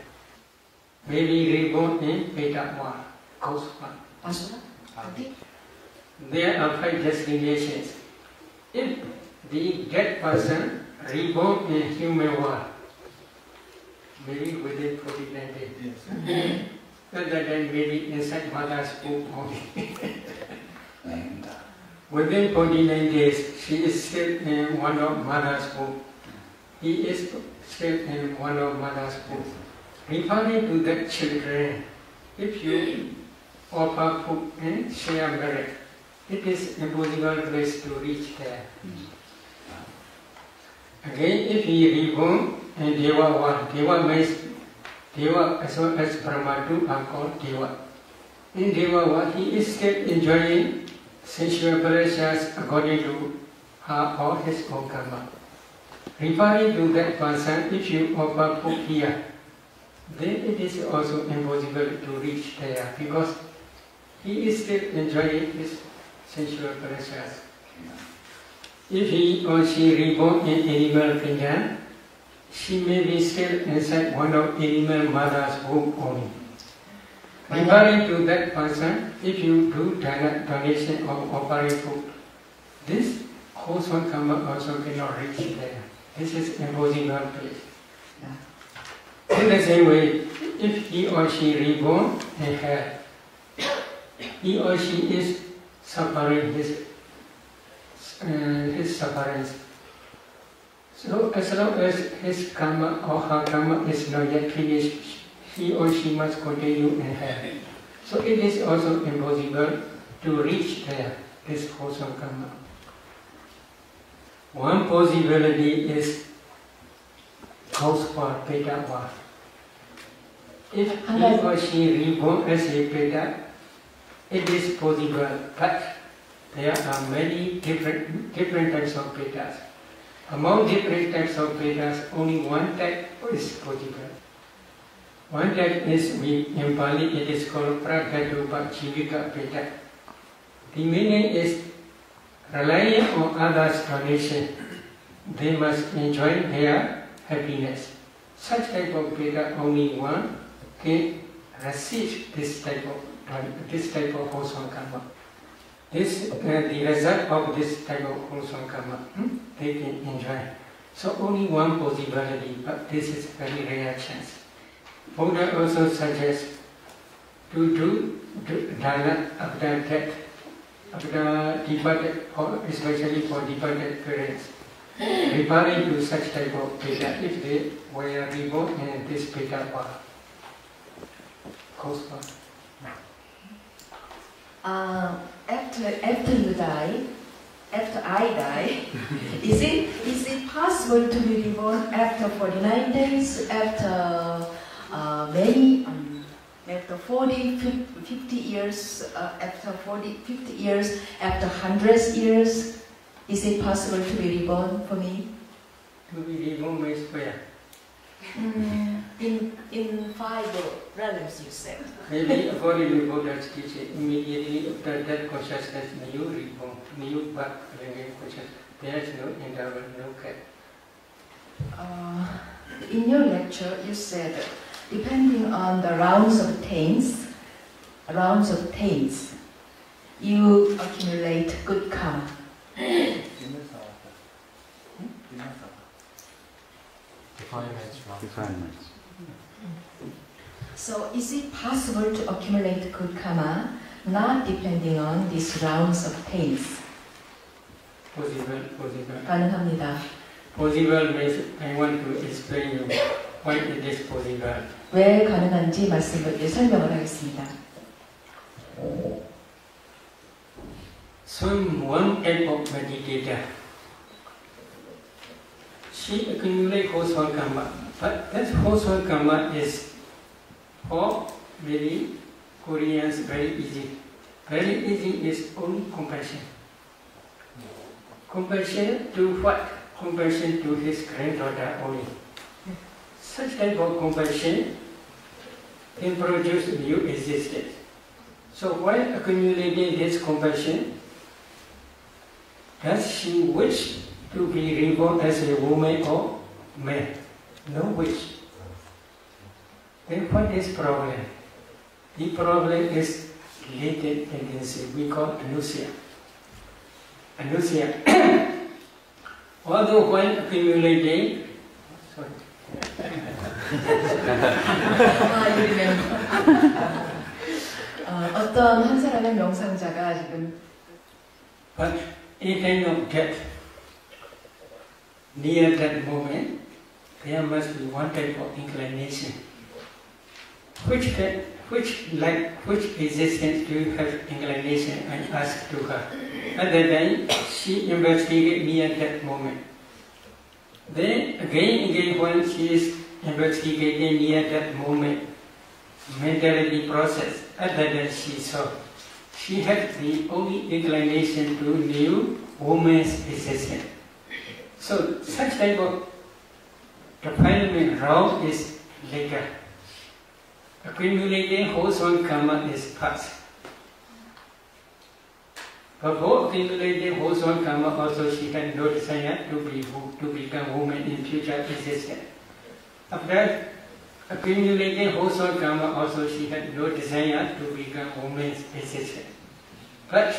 may be reborn in Peta world, ghost world. There are five destinations. If the dead person reborn in human world, maybe within 49 days. Other than maybe inside mother's womb only. Within 49 days, she is still in one of mother's womb. He is still in one of mother's womb. Referring to the children, if you offer food and share merit, it is impossible place to reach there. Again, if he reborn and Deva one, Deva means Deva as well as Brahma too are called Deva. In Deva world, he is still enjoying sensual pleasures according to her or his own karma. Referring to that person, if you offer food here, then it is also impossible to reach there because he is still enjoying his sensual pleasures. If he or she reborn in animal kingdom, she may be still inside one of animal mother's womb only. Referring to that person, if you do donation of offering food, this wholesome karma also cannot reach there. This is imposing on place. Yeah. In the same way, if he or she reborn and have, he or she is suffering his sufferings. So as long as his karma or her karma is not yet finished, he or she must continue and have. So it is also impossible to reach there, this wholesome karma. One possibility is cause for Peta war. If he or she reborn as a Peta, it is possible, but there are many different types of Petas. Among different types of Petas, only one type is possible. One type is, in Pali, it is called Prakatupa Jivika Peta. The meaning is, relying on others' donation, they must enjoy their happiness. Such type of Peta, only one can receive this type of wholesome karma. This the result of this type of wholesome karma, they can enjoy. So only one possibility, but this is very rare chance. Buddha also suggests to do dana after death, after departed, or especially for departed parents, referring to such type of peta if they were reborn in this peta path. After I die, is it possible to be reborn after 49 days, after after 40, 50 years, after 40, 50 years, after 100 years? Is it possible to be reborn for me? To be reborn means where? In five realms, you said. Maybe according to Buddha's teaching, immediately after that consciousness, may you reborn, may you back again consciousness. There is no interval, no gap. In your lecture, you said, depending on the rounds of things, you accumulate good karma. Refinements. So is it possible to accumulate good karma, not depending on these rounds of things? Possible. 가능합니다. Possible means I want to explain you why it is possible. 왜 가능한지 말씀을 설명을 하겠습니다. Someone type of meditator, she accumulates wholesome karma, but that wholesome karma is for very Koreans very easy. Very easy is only compassion. Compassion to what? Compassion to his granddaughter only. Such type of compassion can produce new existence. So while accumulating this compassion, does she wish to be reborn as a woman or man? No wish. Then what is problem? The problem is latent tendency. We call anusia. Although when accumulating, 어떤 한 사람의 명상자가 지금. But in time of death, near that moment, there must be one type of inclination. Which existence do you have inclination? I asked to her. At that time, she investigated me at that moment. Then again, when she is investigating me at that moment, mentality process, at that time she saw. She had the only inclination to new woman's existence. So such type of defilement round is later. Accumulating wholesome karma is past. Before accumulating wholesome karma also she had no desire to become woman in future existence. After accumulating household karma also, she had no desire to become a woman's assistant. But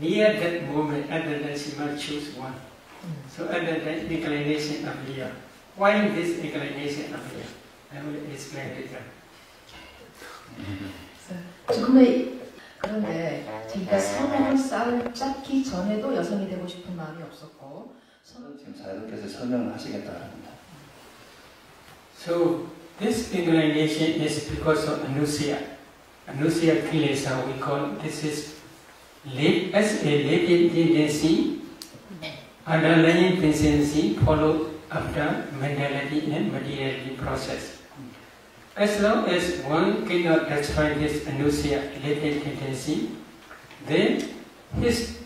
near that moment, Adonai, she must choose one. So Adonai, inclination of Leah. Why this inclination of Leah? I will explain later. 그런데 제가 서명을 쌓기 전에도 여성이 되고 싶은 마음이 없었고 지금 자유롭게 서명을 하시겠다는 겁니다. So this inclination is because of anusia. Anusia kilesa we call this is as a latent tendency, underlying tendency followed after mentality and materiality process. As long as one cannot destroy this anusia latent tendency, then his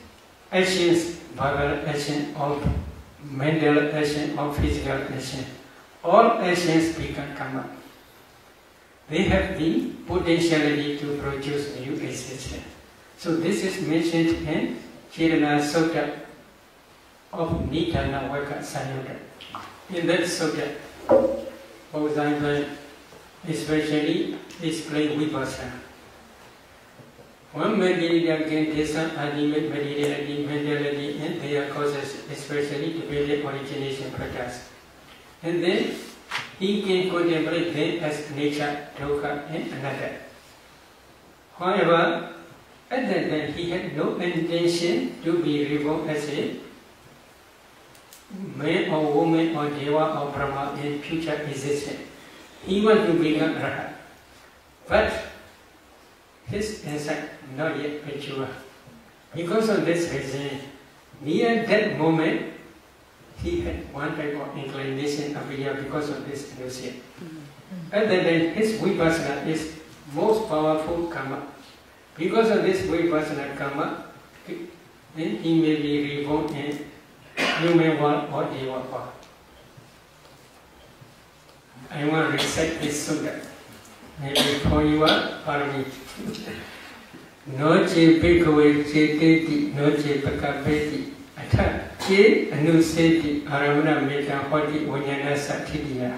actions, verbal action or mental action or physical action, all actions become karma. They have the potentiality to produce new existence. So this is mentioned in Chirana Sutta of Nidhana Vaka Sanyoga. In that sutta, Bodhidharma especially explained Vipassana. One material can discern ultimate materiality, mentality, and their causes, especially dependent origination products. And then he can contemplate them as nature, dukkha, and anatta. However, at that time he had no intention to be reborn as a man or woman or deva or brahma in future existence. He wanted to become Rahat. But his insight not yet mature. Because of this reason, near that moment, he had one type of inclination appear because of this illusion. Other than his Vipassana is most powerful karma. Because of this Vipassana karma, then he may be reborn in human world or deva world. I want to recite this sutta. Maybe for you are, for me. No che bhikkhave ceteti, no che bhakkhapeti. Atha che anuseti aramana metta hoti vanyana satthitiya.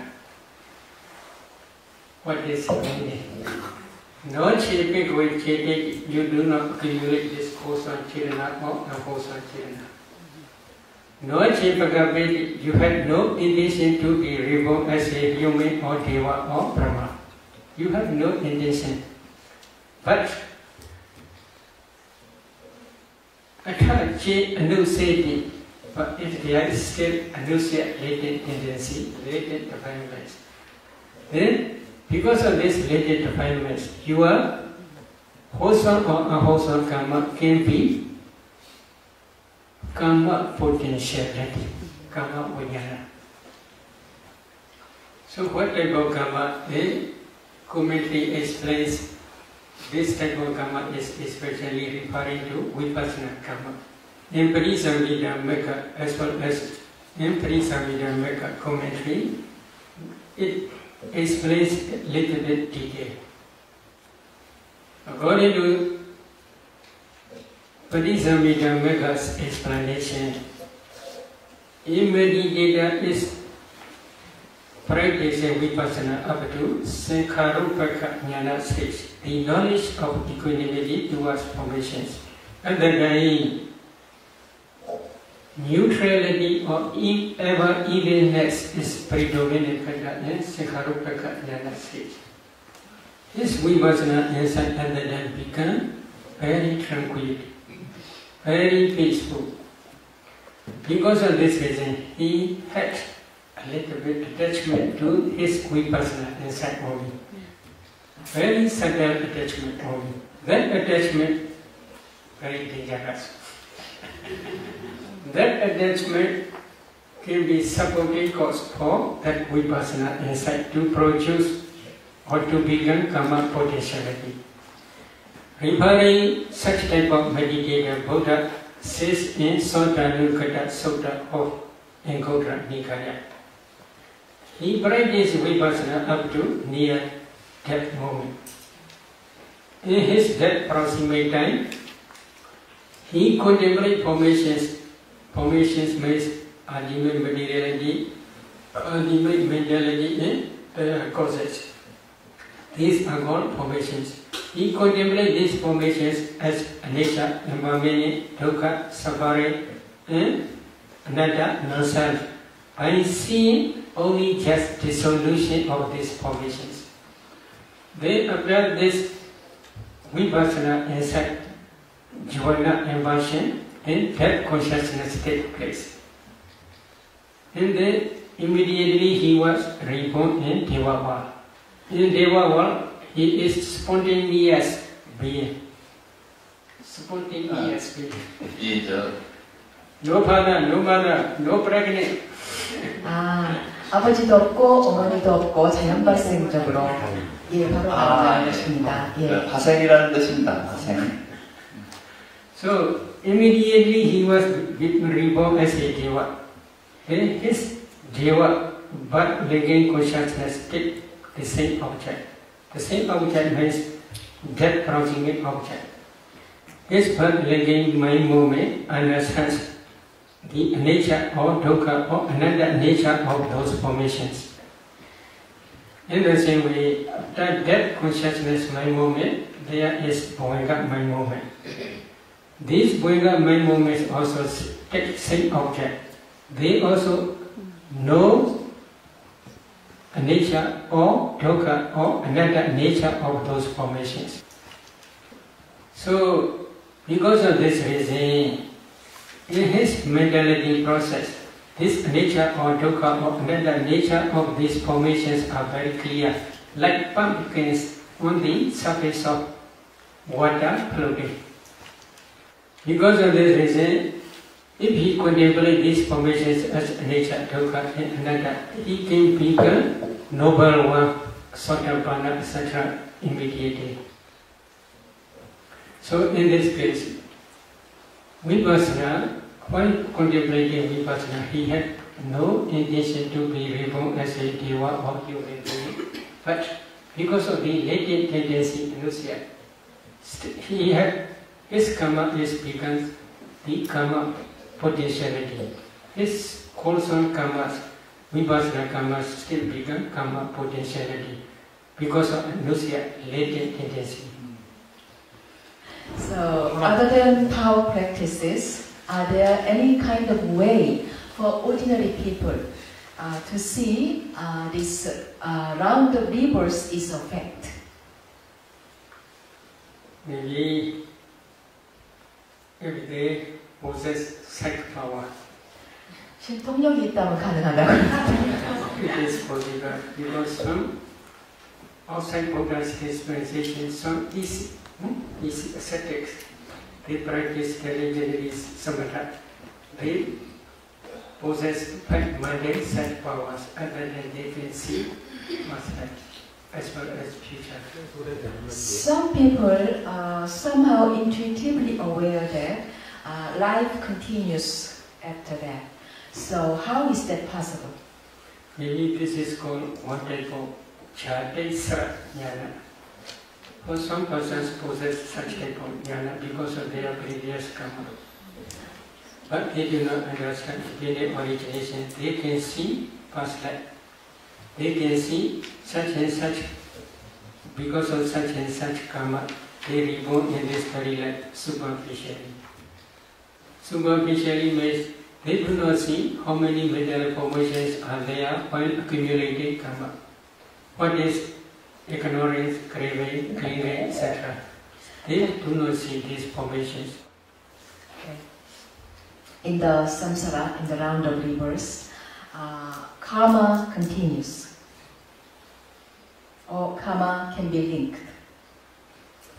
What is the meaning? No che bhikkhave ceteti, you do not accumulate this course on Chirana or the course on Chirana. No Chepakabheti, you have no intention to be reborn as a human or deva or brahma. You have no intention. But, Atha Che Anuseti, but if there is still Anusya latent tendency, latent defilements, then because of this latent defilements, your wholesome or unwholesome karma can be karma potentiality, karma vijnana. So what type of karma? The commentary explains this type of karma is especially referring to Vipassana karma. In Parisamhita as well as in Parisamhita commentary, it explains a little bit detail. According to Parisamhita-mekha's explanation, immediate is practicing Vipassana up to Sankharupaka Jnana stage, the knowledge of equanimity towards formations. Other than neutrality or ever-evenness is predominant in Sankharupaka Jnana stage. This Vipassana insight other than become very tranquil, very peaceful. Because of this reason, he had a little bit attachment to his Vipassana insight only. Very subtle attachment only. That attachment, very dangerous. That attachment can be supporting cause for that Vipassana insight to produce or to become karma potentiality. Referring such type of meditator, Buddha says in Sotanukata Sutta of Anguttara Nikaya. He practiced Vipassana up to near death moment. In his death proximate time, he contemplated formations, formations means ultimate materiality, early mentality and causes. These are called formations. He contemplates these formations as anicca, impermanent, dukkha, suffering, and anatta, non-self, by seeing only just dissolution of these formations. They apply this vipassana insight, jhana inversion, and that consciousness takes place. And then immediately he was reborn in Deva world. In Deva world, he is spontaneous being. Spontaneous being. No father, no mother, no pregnant. 아버지도 없고 어머니도 없고 자연발생적으로 예 바로 아는 것입니다. 예. 파생이라는 뜻입니다. 파생. So immediately he was reborn as a Deva. His Deva but began consciousness take the same object. The same object means that proximate object. His but began mind movement understands the nature or dukkha or another nature of those formations. In the same way, after that consciousness mind movement, there is Boinga mind movement. These Boinga mind movements also take the same object. They also know a nature or dukkha or another nature of those formations. So, because of this reason, in his mentality process, this nature or dukkha or another nature of these formations are very clear, like pumpkins on the surface of water floating. Because of this reason, if he contemplates these formations as nature, dukkha, and anatta, he can become noble one, sotapanna, etc. immediately. So in this case, vipassana, while contemplating vipassana, he had no intention to be reborn as a deva or human being. But because of the latent tendency inertia, he had his karma is becomes the karma potentiality. His wholesome karmas, vipassana karmas, still become karma potentiality because of anusia, latent tendency. So, other than power practices, are there any kind of way for ordinary people to see this round of rebirth is a fact? Maybe if they possess psychic power. 신통력이 있다면 가능하다고. It is possible because some outside Buddhist dispensations, some easy ascetics, they practice the legendary samatha. They possess five mundane such powers, and then they can see past as well as future. Some people are somehow intuitively aware that life continues after that. So how is that possible? Maybe this is called one type of Chadesa jnana. For some persons possess such type of jnana because of their previous karma. But they do not understand their origination. They can see past life. They can see such and such, because of such and such karma, they reborn in this very life superficially. Superficially means they do not see how many mental formations are there while accumulating karma. What is ignorance, craving, clinging, etc. They do not see these formations. Okay. In the samsara, in the round of rebirth, karma continues, or karma can be linked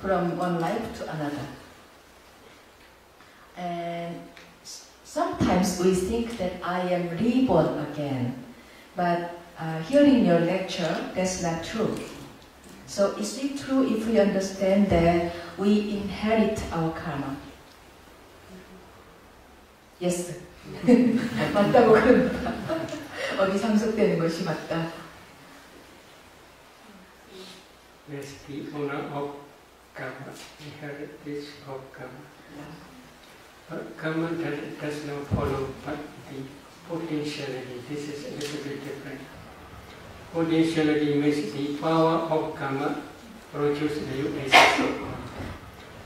from one life to another. And sometimes we think that I am reborn again, but hearing your lecture, that's not true. So is it true if we understand that we inherit our karma? Yes, sir. 맞다고 그런다. 어디 상속되는 것이 맞다. Yes, the owner of karma inherits of karma. But karma does not follow but the potentiality. This is a little bit different. Potentiality means the power of karma produces new ancestral karma.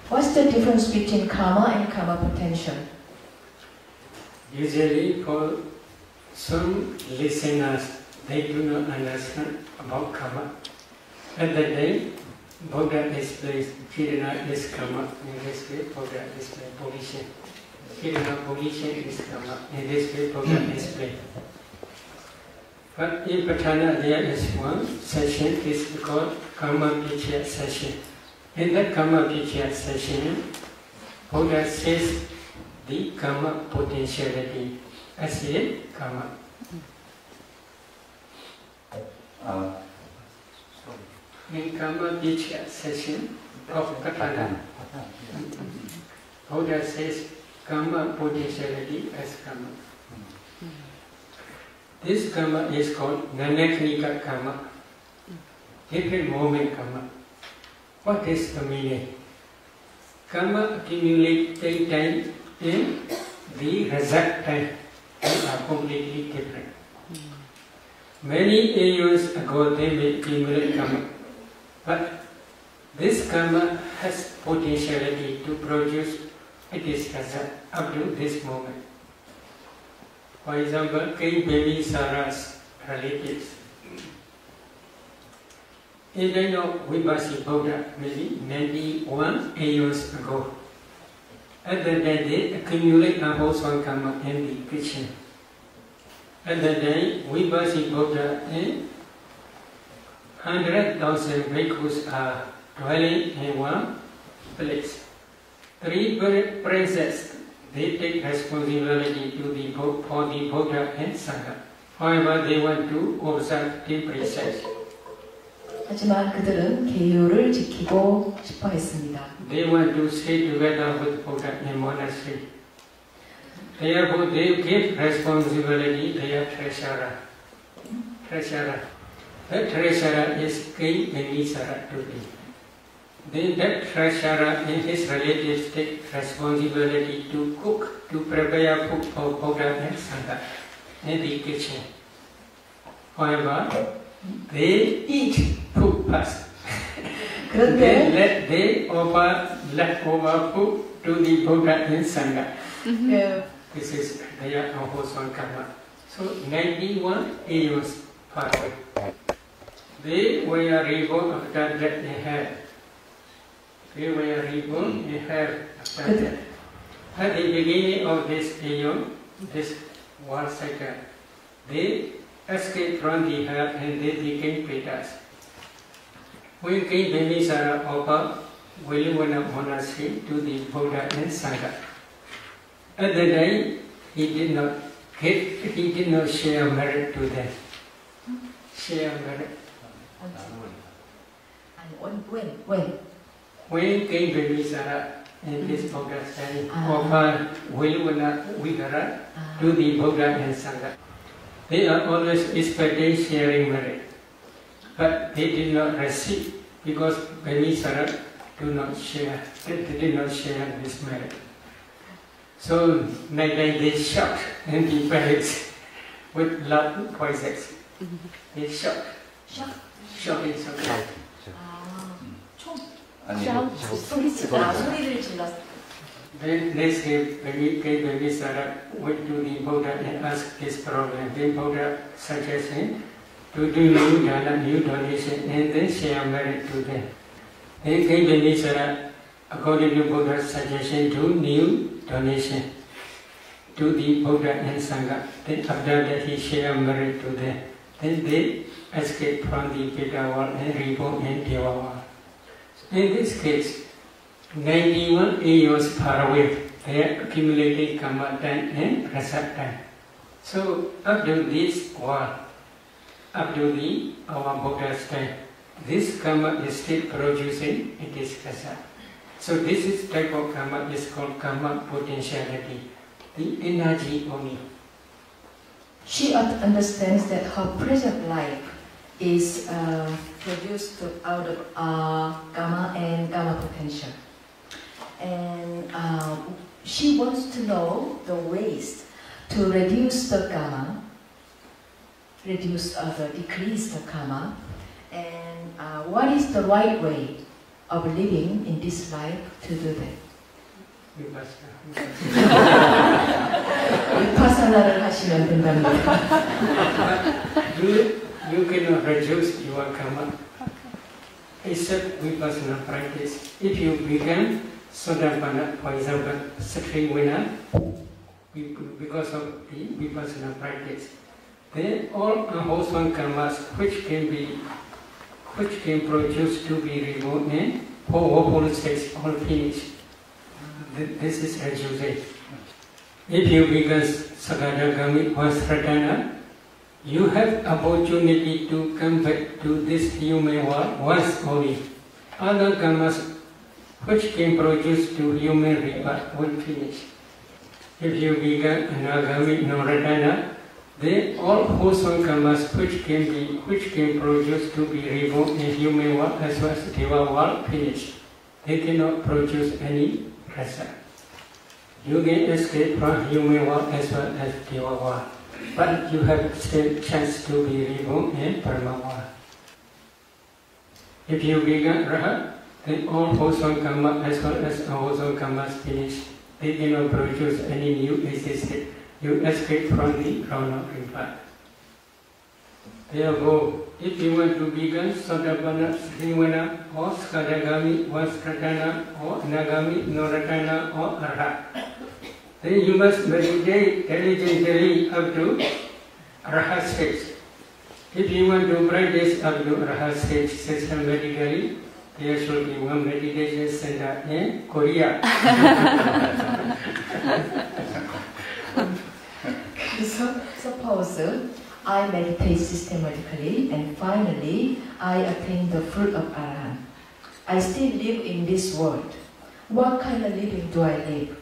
What's the difference between karma and karma potential? Usually for some listeners, they do not understand about karma. At that day, Buddha explains Kirana is karma. In this way, Buddha explains position. Kirana position is karma. In this way, Buddha explains. But in Vipassana, there is one session, this is called Karma Vichaya session. In that Karma Vichaya session, Buddha says the karma potentiality. I see it, karma. In Karma Vichaya session of Vipassana, Buddha says karma potentiality as karma. This karma is called nanaknika karma, different moment karma. What is the meaning? Karma accumulates day time and the result time. They are completely different. Many years ago they may accumulate karma, but this karma has potentiality to produce this result up to this moment. For example, King Baby Sara's relatives. In the time of Vipassana Buddha, maybe 91 years ago, at that time they accumulate unwholesome karma in the kitchen. At that time, Vipassana Buddha and 100,000 bhikkhus are dwelling in one place. Three princes, they take responsibility to the, for the Buddha and Sangha. However, they want to observe the precepts. They want to stay together with Buddha in monastery. Therefore, they give responsibility to their treasurer. The treasurer is King Banisara today. Then that treasurer and his relatives take responsibility to cook, to prepare food for Buddha and Sangha in the kitchen. However, they eat food first. They offer leftover food to the Buddha and Sangha. This is their unwholesome karma. So 91 years passed away. They were reborn after that they had. They were reborn in hell after that. At the beginning of this eon, this one second, they escaped from the hell and they became Vedas. When King Bimbisara offered Veluvana monastery to the Buddha and Sangha, at the time he did not share merit to them. Share merit. When King Bimbisara and his Buddha study offered Veluvana Vigara to the Buddha and Sangha, they are always expecting sharing merit, but they did not receive because Bimbisara did not share this merit. So maybe they shot and the pellets with love poisons. They shot. Then next day, Banisara went to the Buddha and asked this problem. Then Buddha suggested him to do new dana, new donation, and then share merit to them. Then Banisara, according to Buddha's suggestion, do new donation to the Buddha and Sangha. Then after that, he shared merit to them. Then they escaped from the Pita world and reborn in Deva world. In this case, 91 years far away, they are accumulating karma time and result time. So, up to this world, up to our Buddha's time, this karma is still producing its result. So, this is type of karma is called karma potentiality, the energy only. She understands that her present life is produced out of karma and karma potential. And she wants to know the ways to reduce the karma, decrease the karma, and what is the right way of living in this life to do that? Vipassana. 하시면 된답니다. You cannot reduce your karma except Vipassana practice. If you become Sotapanna, for example, Satriwena, because of the Vipassana practice, then all unwholesome karmas which can produce to be removed, and for states all finished. This is reducing. If you become Sakadagami or Sratana, you have opportunity to come back to this human world once only. Other karmas which can produce to human rebirth will finish. If you become Anagami or Ratana, then all wholesome karmas which can produce to be reborn in human world as well as Deva world finish. They cannot produce any rasa. You can escape from human world as well as Deva world, but you have still chance to be reborn in Brahma world. If you become Rahat, then all wholesome karma as well as unwholesome karmas finish. They cannot produce any new existence. You escape from the crown of rebirth. Therefore, if you want to become Sotapanna, Srivana, or Skadagami, or Skratana, or Nagami, Noratana, or Arhat, then you must meditate diligently up to Arhat states. If you want to practice up to Arhat stage systematically, there should be one meditation center in Korea. So, suppose I meditate systematically and finally I attain the fruit of Arahant. I still live in this world. What kind of living do I live?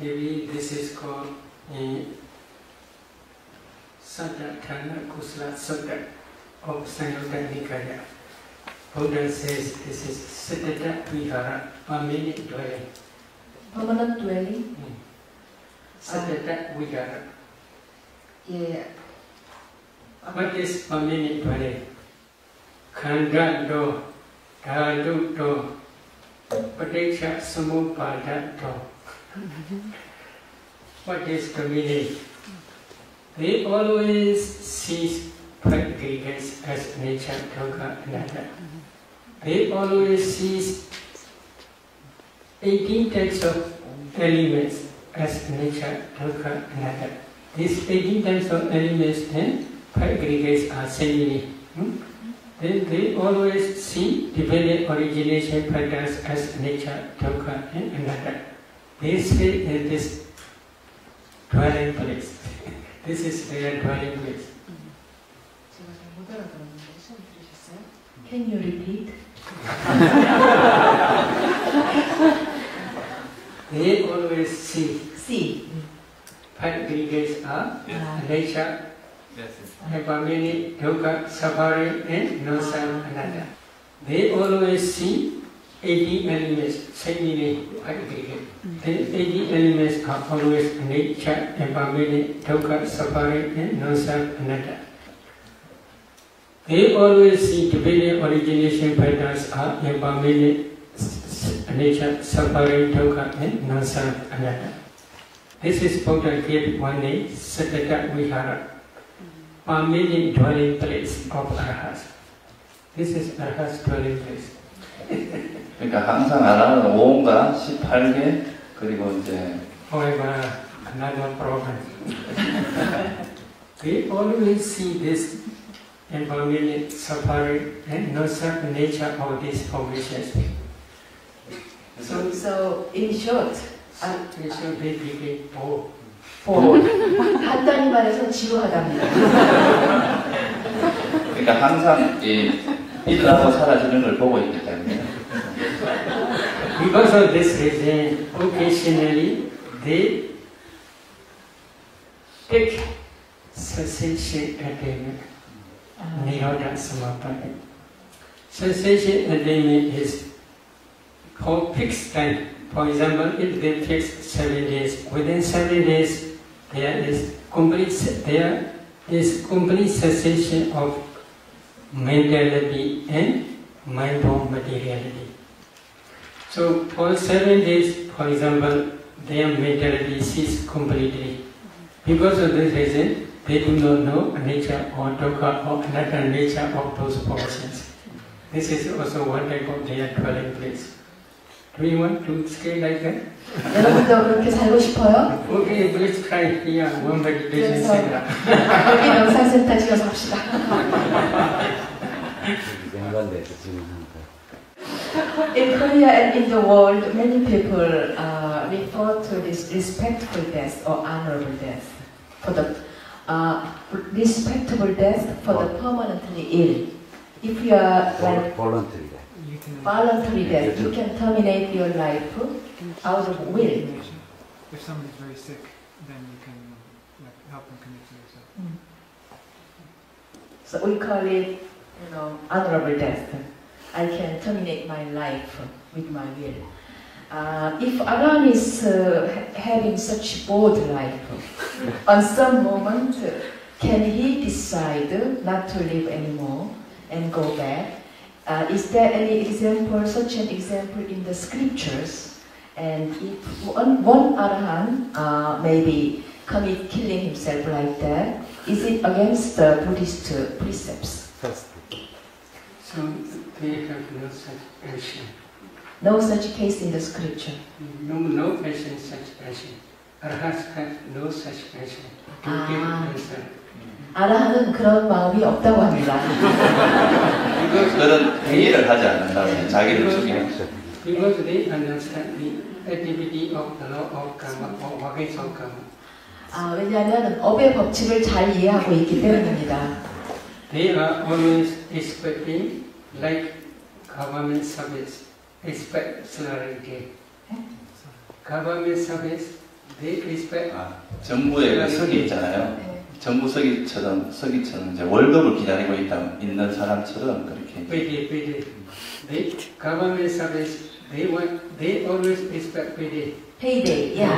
Maybe this is called Sadatana Kusala Sutta of Sanyutta Nikaya. Buddha says this is Siddhata Vihara, permanent dwelling. Permanent dwelling? Mm. Siddhata Vihara. Yeah. What is permanent dwelling? Khanda do, dhadu do, padeksha samupada do. What is the meaning? They always see five greatness as nature, dukkha, anatta. They always see 18 types of elements as nature, dukkha, anatta. These 18 types of elements and five aggregates are similar. Then they always see dependent origination patterns as nature, dukkha, and anatta. They stay in this dwelling place. This is their dwelling place. Can you repeat? They always see. See. Five aggregates are nature, hypermini, dukkha, suffering, and non-self anatta. They always see 80 elements, same five aggregates. Then 80 elements are always nature, hypermini, dukkha, suffering, and non-self anatta. They always see dependent origination patterns are impermanent, nature, suffering, dukkha, and non-self anatta. This is Buddha gave one name, Siddhata Vihara, permanent dwelling place of Arhas. This is Arhas dwelling place. 그러니까 항상 아라는 5가 18개 그리고 이제. However, another problem. They always see this impermanent, suffering, and no certain nature of these formations. So in short, we should be thinking bold. Bold. 간단히 말해서 지루하답니다. 그러니까 항상 일어나서 사라지는 걸 보고 있기 때문에. Because of this reason, occasionally they take cessation attainment. Nirodha Samapatti. Cessation attainment is for fixed time, For example, if they fix 7 days, within 7 days there is complete cessation of mentality and mindful materiality. So for 7 days, for example, their mentality ceases completely. Because of this reason, they do not know nature or dukkha or another nature of those portions. This is also one type of their dwelling place. Do you want to scale like that? 여러분도 그렇게 살고 싶어요? Okay, let's try here one meditation center. 여기 명상센터 지어서 합시다. In Korea and in the world, many people refer to this respectful death or honorable death for the respectable death for the permanently ill. If you are voluntary death, you can terminate your life out of will. If someone is very sick, then you can help them commit suicide. So we call it, honorable death. I can terminate my life with my will. If Aran is having such bold life, on some moment, can he decide not to live anymore and go back? Is there any example, such an example in the scriptures? And if one Arahant maybe commit killing himself like that, is it against the Buddhist precepts? So they have no such action. No such case in the scripture. No action, such action. Arahants have no such action. 아라한은 그런 마음이 없다고 합니다. 그런 행위를 하지 않는다면 자기를 죽이는 거죠. Because they understand the activity of the law of karma or workings of karma. 왜냐하면 업의 법칙을 잘 이해하고 있기 때문입니다. They are always expecting, like government service, expect salary gain. Government service, they expect. 정부에 석이 있잖아요. 정부 서기처럼 이제 월급을 기다리고 있는 사람처럼 그렇게. Payday. They government service. They always expect payday. Payday. Yeah.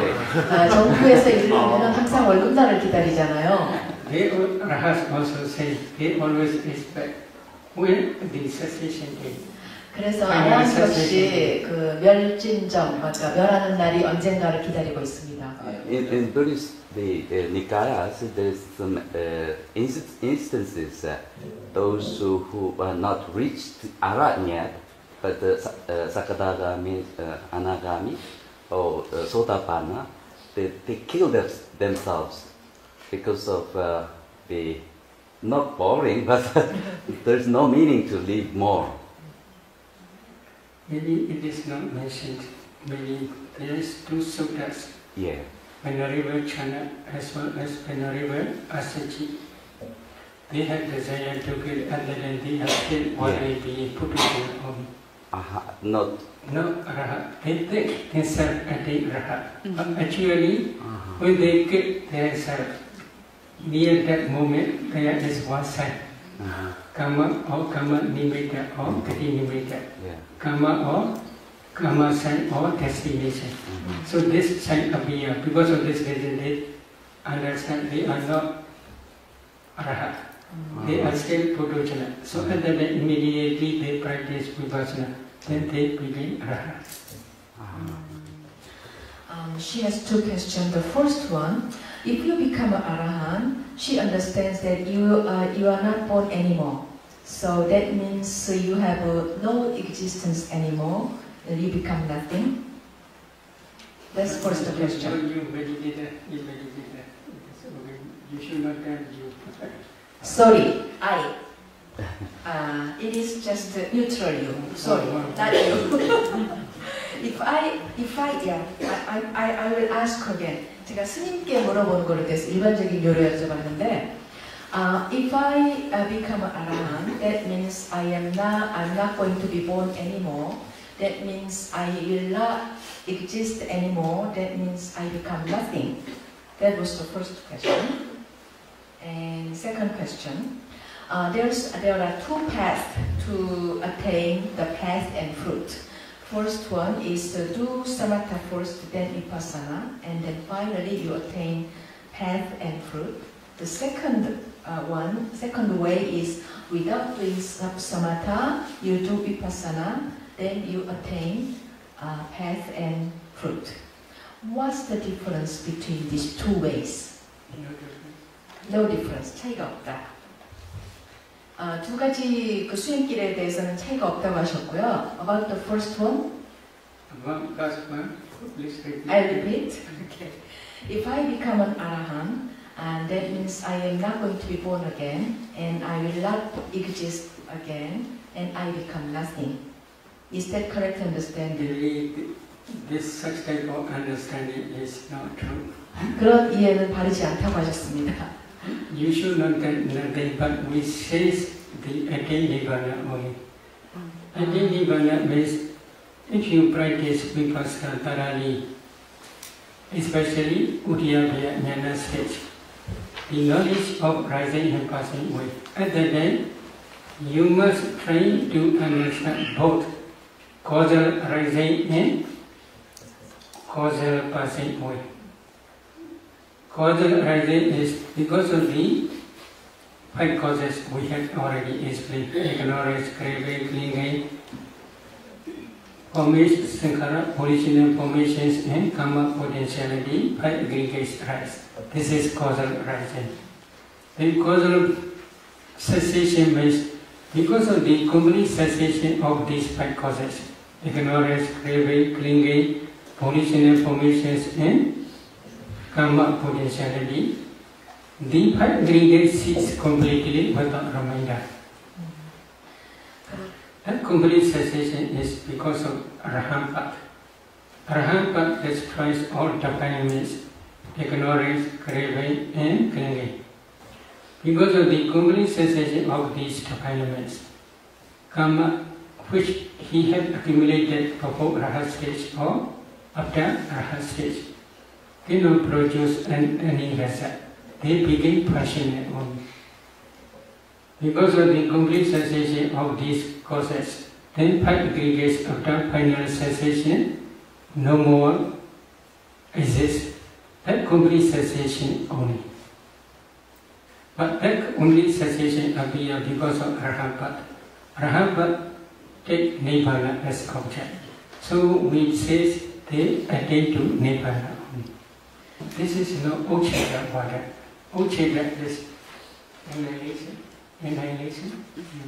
정부에서 일하면 항상 월급 날을 기다리잖아요. They also say they always expect when the cessation day. 그래서 아라한 역시 그 멸진정, 그러니까 멸하는 날이 언젠가를 기다리고 있습니다. In Buddhist Nikayas, there is some instances those who were not reached Arahant yet, but Sakadagami, Anagami, or Sotapanna, they kill themselves because of the not boring, but there is no meaning to live more. Maybe it is not mentioned. Maybe there is two sutras. Yeah. Venerable Channa as well as Venerable Asaji. They have desire to kill other than they have killed what may be put in their home. Not Raha. They think themselves at the Raha. But actually, when they kill themselves, near that moment, there is one side. Karma or Karma Nimitta or Kati Nimitta. Karma or Karma sign or destination. So this sign appears. Because of this reason, they understand they are not Arahat. They are still Putujana. So at that immediately they practice Vipassana. Then they become Arahat. She has two questions. The first one, if you become an Arahant, she understands that you are not born anymore. So that means you have no existence anymore. You become nothing. That's first the question. You should not tell you. Sorry, I. It is just neutral you. Sorry, not you. I will ask again. 제가 스님께 물어보는 걸로 돼서 일반적인 요로 여쭤봤는데, if I become an Arahant, that means I'm not going to be born anymore. That means I will not exist anymore. That means I become nothing. That was the first question. And second question, there are two paths to attain the path and fruit. First one is to do samatha first, then vipassana, and then finally you attain path and fruit. The second way is without doing samatha, you do vipassana, then you attain path and fruit. What's the difference between these two ways? No difference. 차이가 없다. 두 가지 그 수행길에 대해서는 차이가 없다고 하셨고요. About the first one. I'll repeat. Okay. If I become an arahant, and that means I am not going to be born again, and I will not exist again, and I become nothing. Is that correct understanding? This such type of understanding is not true. 그런 이해는 바르지 않다고 하셨습니다. You should not that, but we say the again nibbana only. Again nibbana means if you practice vipassana thoroughly, especially Uddiyavya Jnana stage, the knowledge of rising and passing away. At that time, you must try to understand both causal rising and causal passing away. Causal rising is because of the five causes we have already explained: ignorance, craving, clinging, formation, sankhara, original formations, and karma potentiality. Five aggregates rise. This is causal rising. Then causal cessation means because of the complete cessation of these five causes: ignorance, craving, clinging, original formations, and karma potentiality, the five aggregates cease completely without reminder. That complete cessation is because of arahant path. Arahant path destroys all defilements, ignorance, craving, and clinging. Because of the complete cessation of these defilements, karma which he had accumulated before arahant stage or after arahant stage, they don't produce any result. They became passionate only. Because of the complete cessation of these causes, then five aggregates after final cessation no more exist. That complete cessation only. But that complete cessation appears because of arahant path. Arahant path takes nibbana as object. So we say they attain to nibbana. This is no ucheda water. Ucheda is annihilation. Annihilation.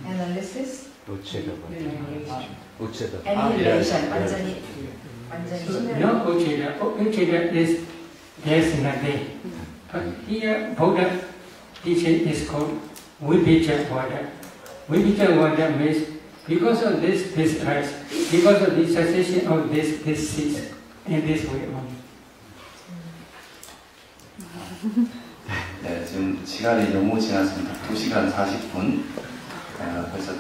Analysis. Ucheda water. Ucheda. Annihilation. No ucheda. Ucheda is there's nothing. But here Buddha teaching is called vipicca water. Vipicca water means because of this, this rise. Because of the cessation of this, this cease. In this way only. 네, 지금 시간이 너무 지났습니다. 2시간 40분. 벌써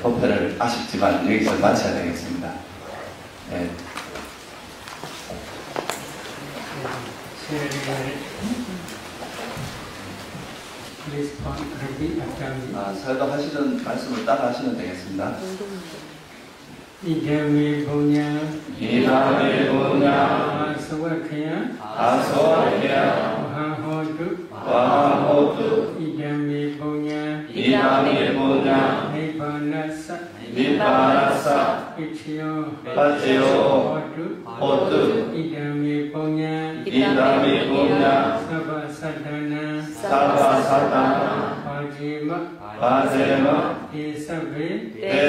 법회를 아쉽지만 여기서 마쳐야 되겠습니다. 네. 설교하시던 말씀을 따라 하시면 되겠습니다. 이제위 보냐 이나위 보냐 아소와케야 아소와케야 와호두 와호두 이제위 보냐 이나위 보냐 니바나사 니바나사 이치요 바치요 호두 이제위 보냐 이나위 보냐 사바사다나 사바사다나 바지마 바지마 Te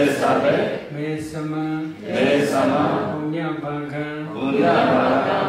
sabe, me sama, punya bhaga,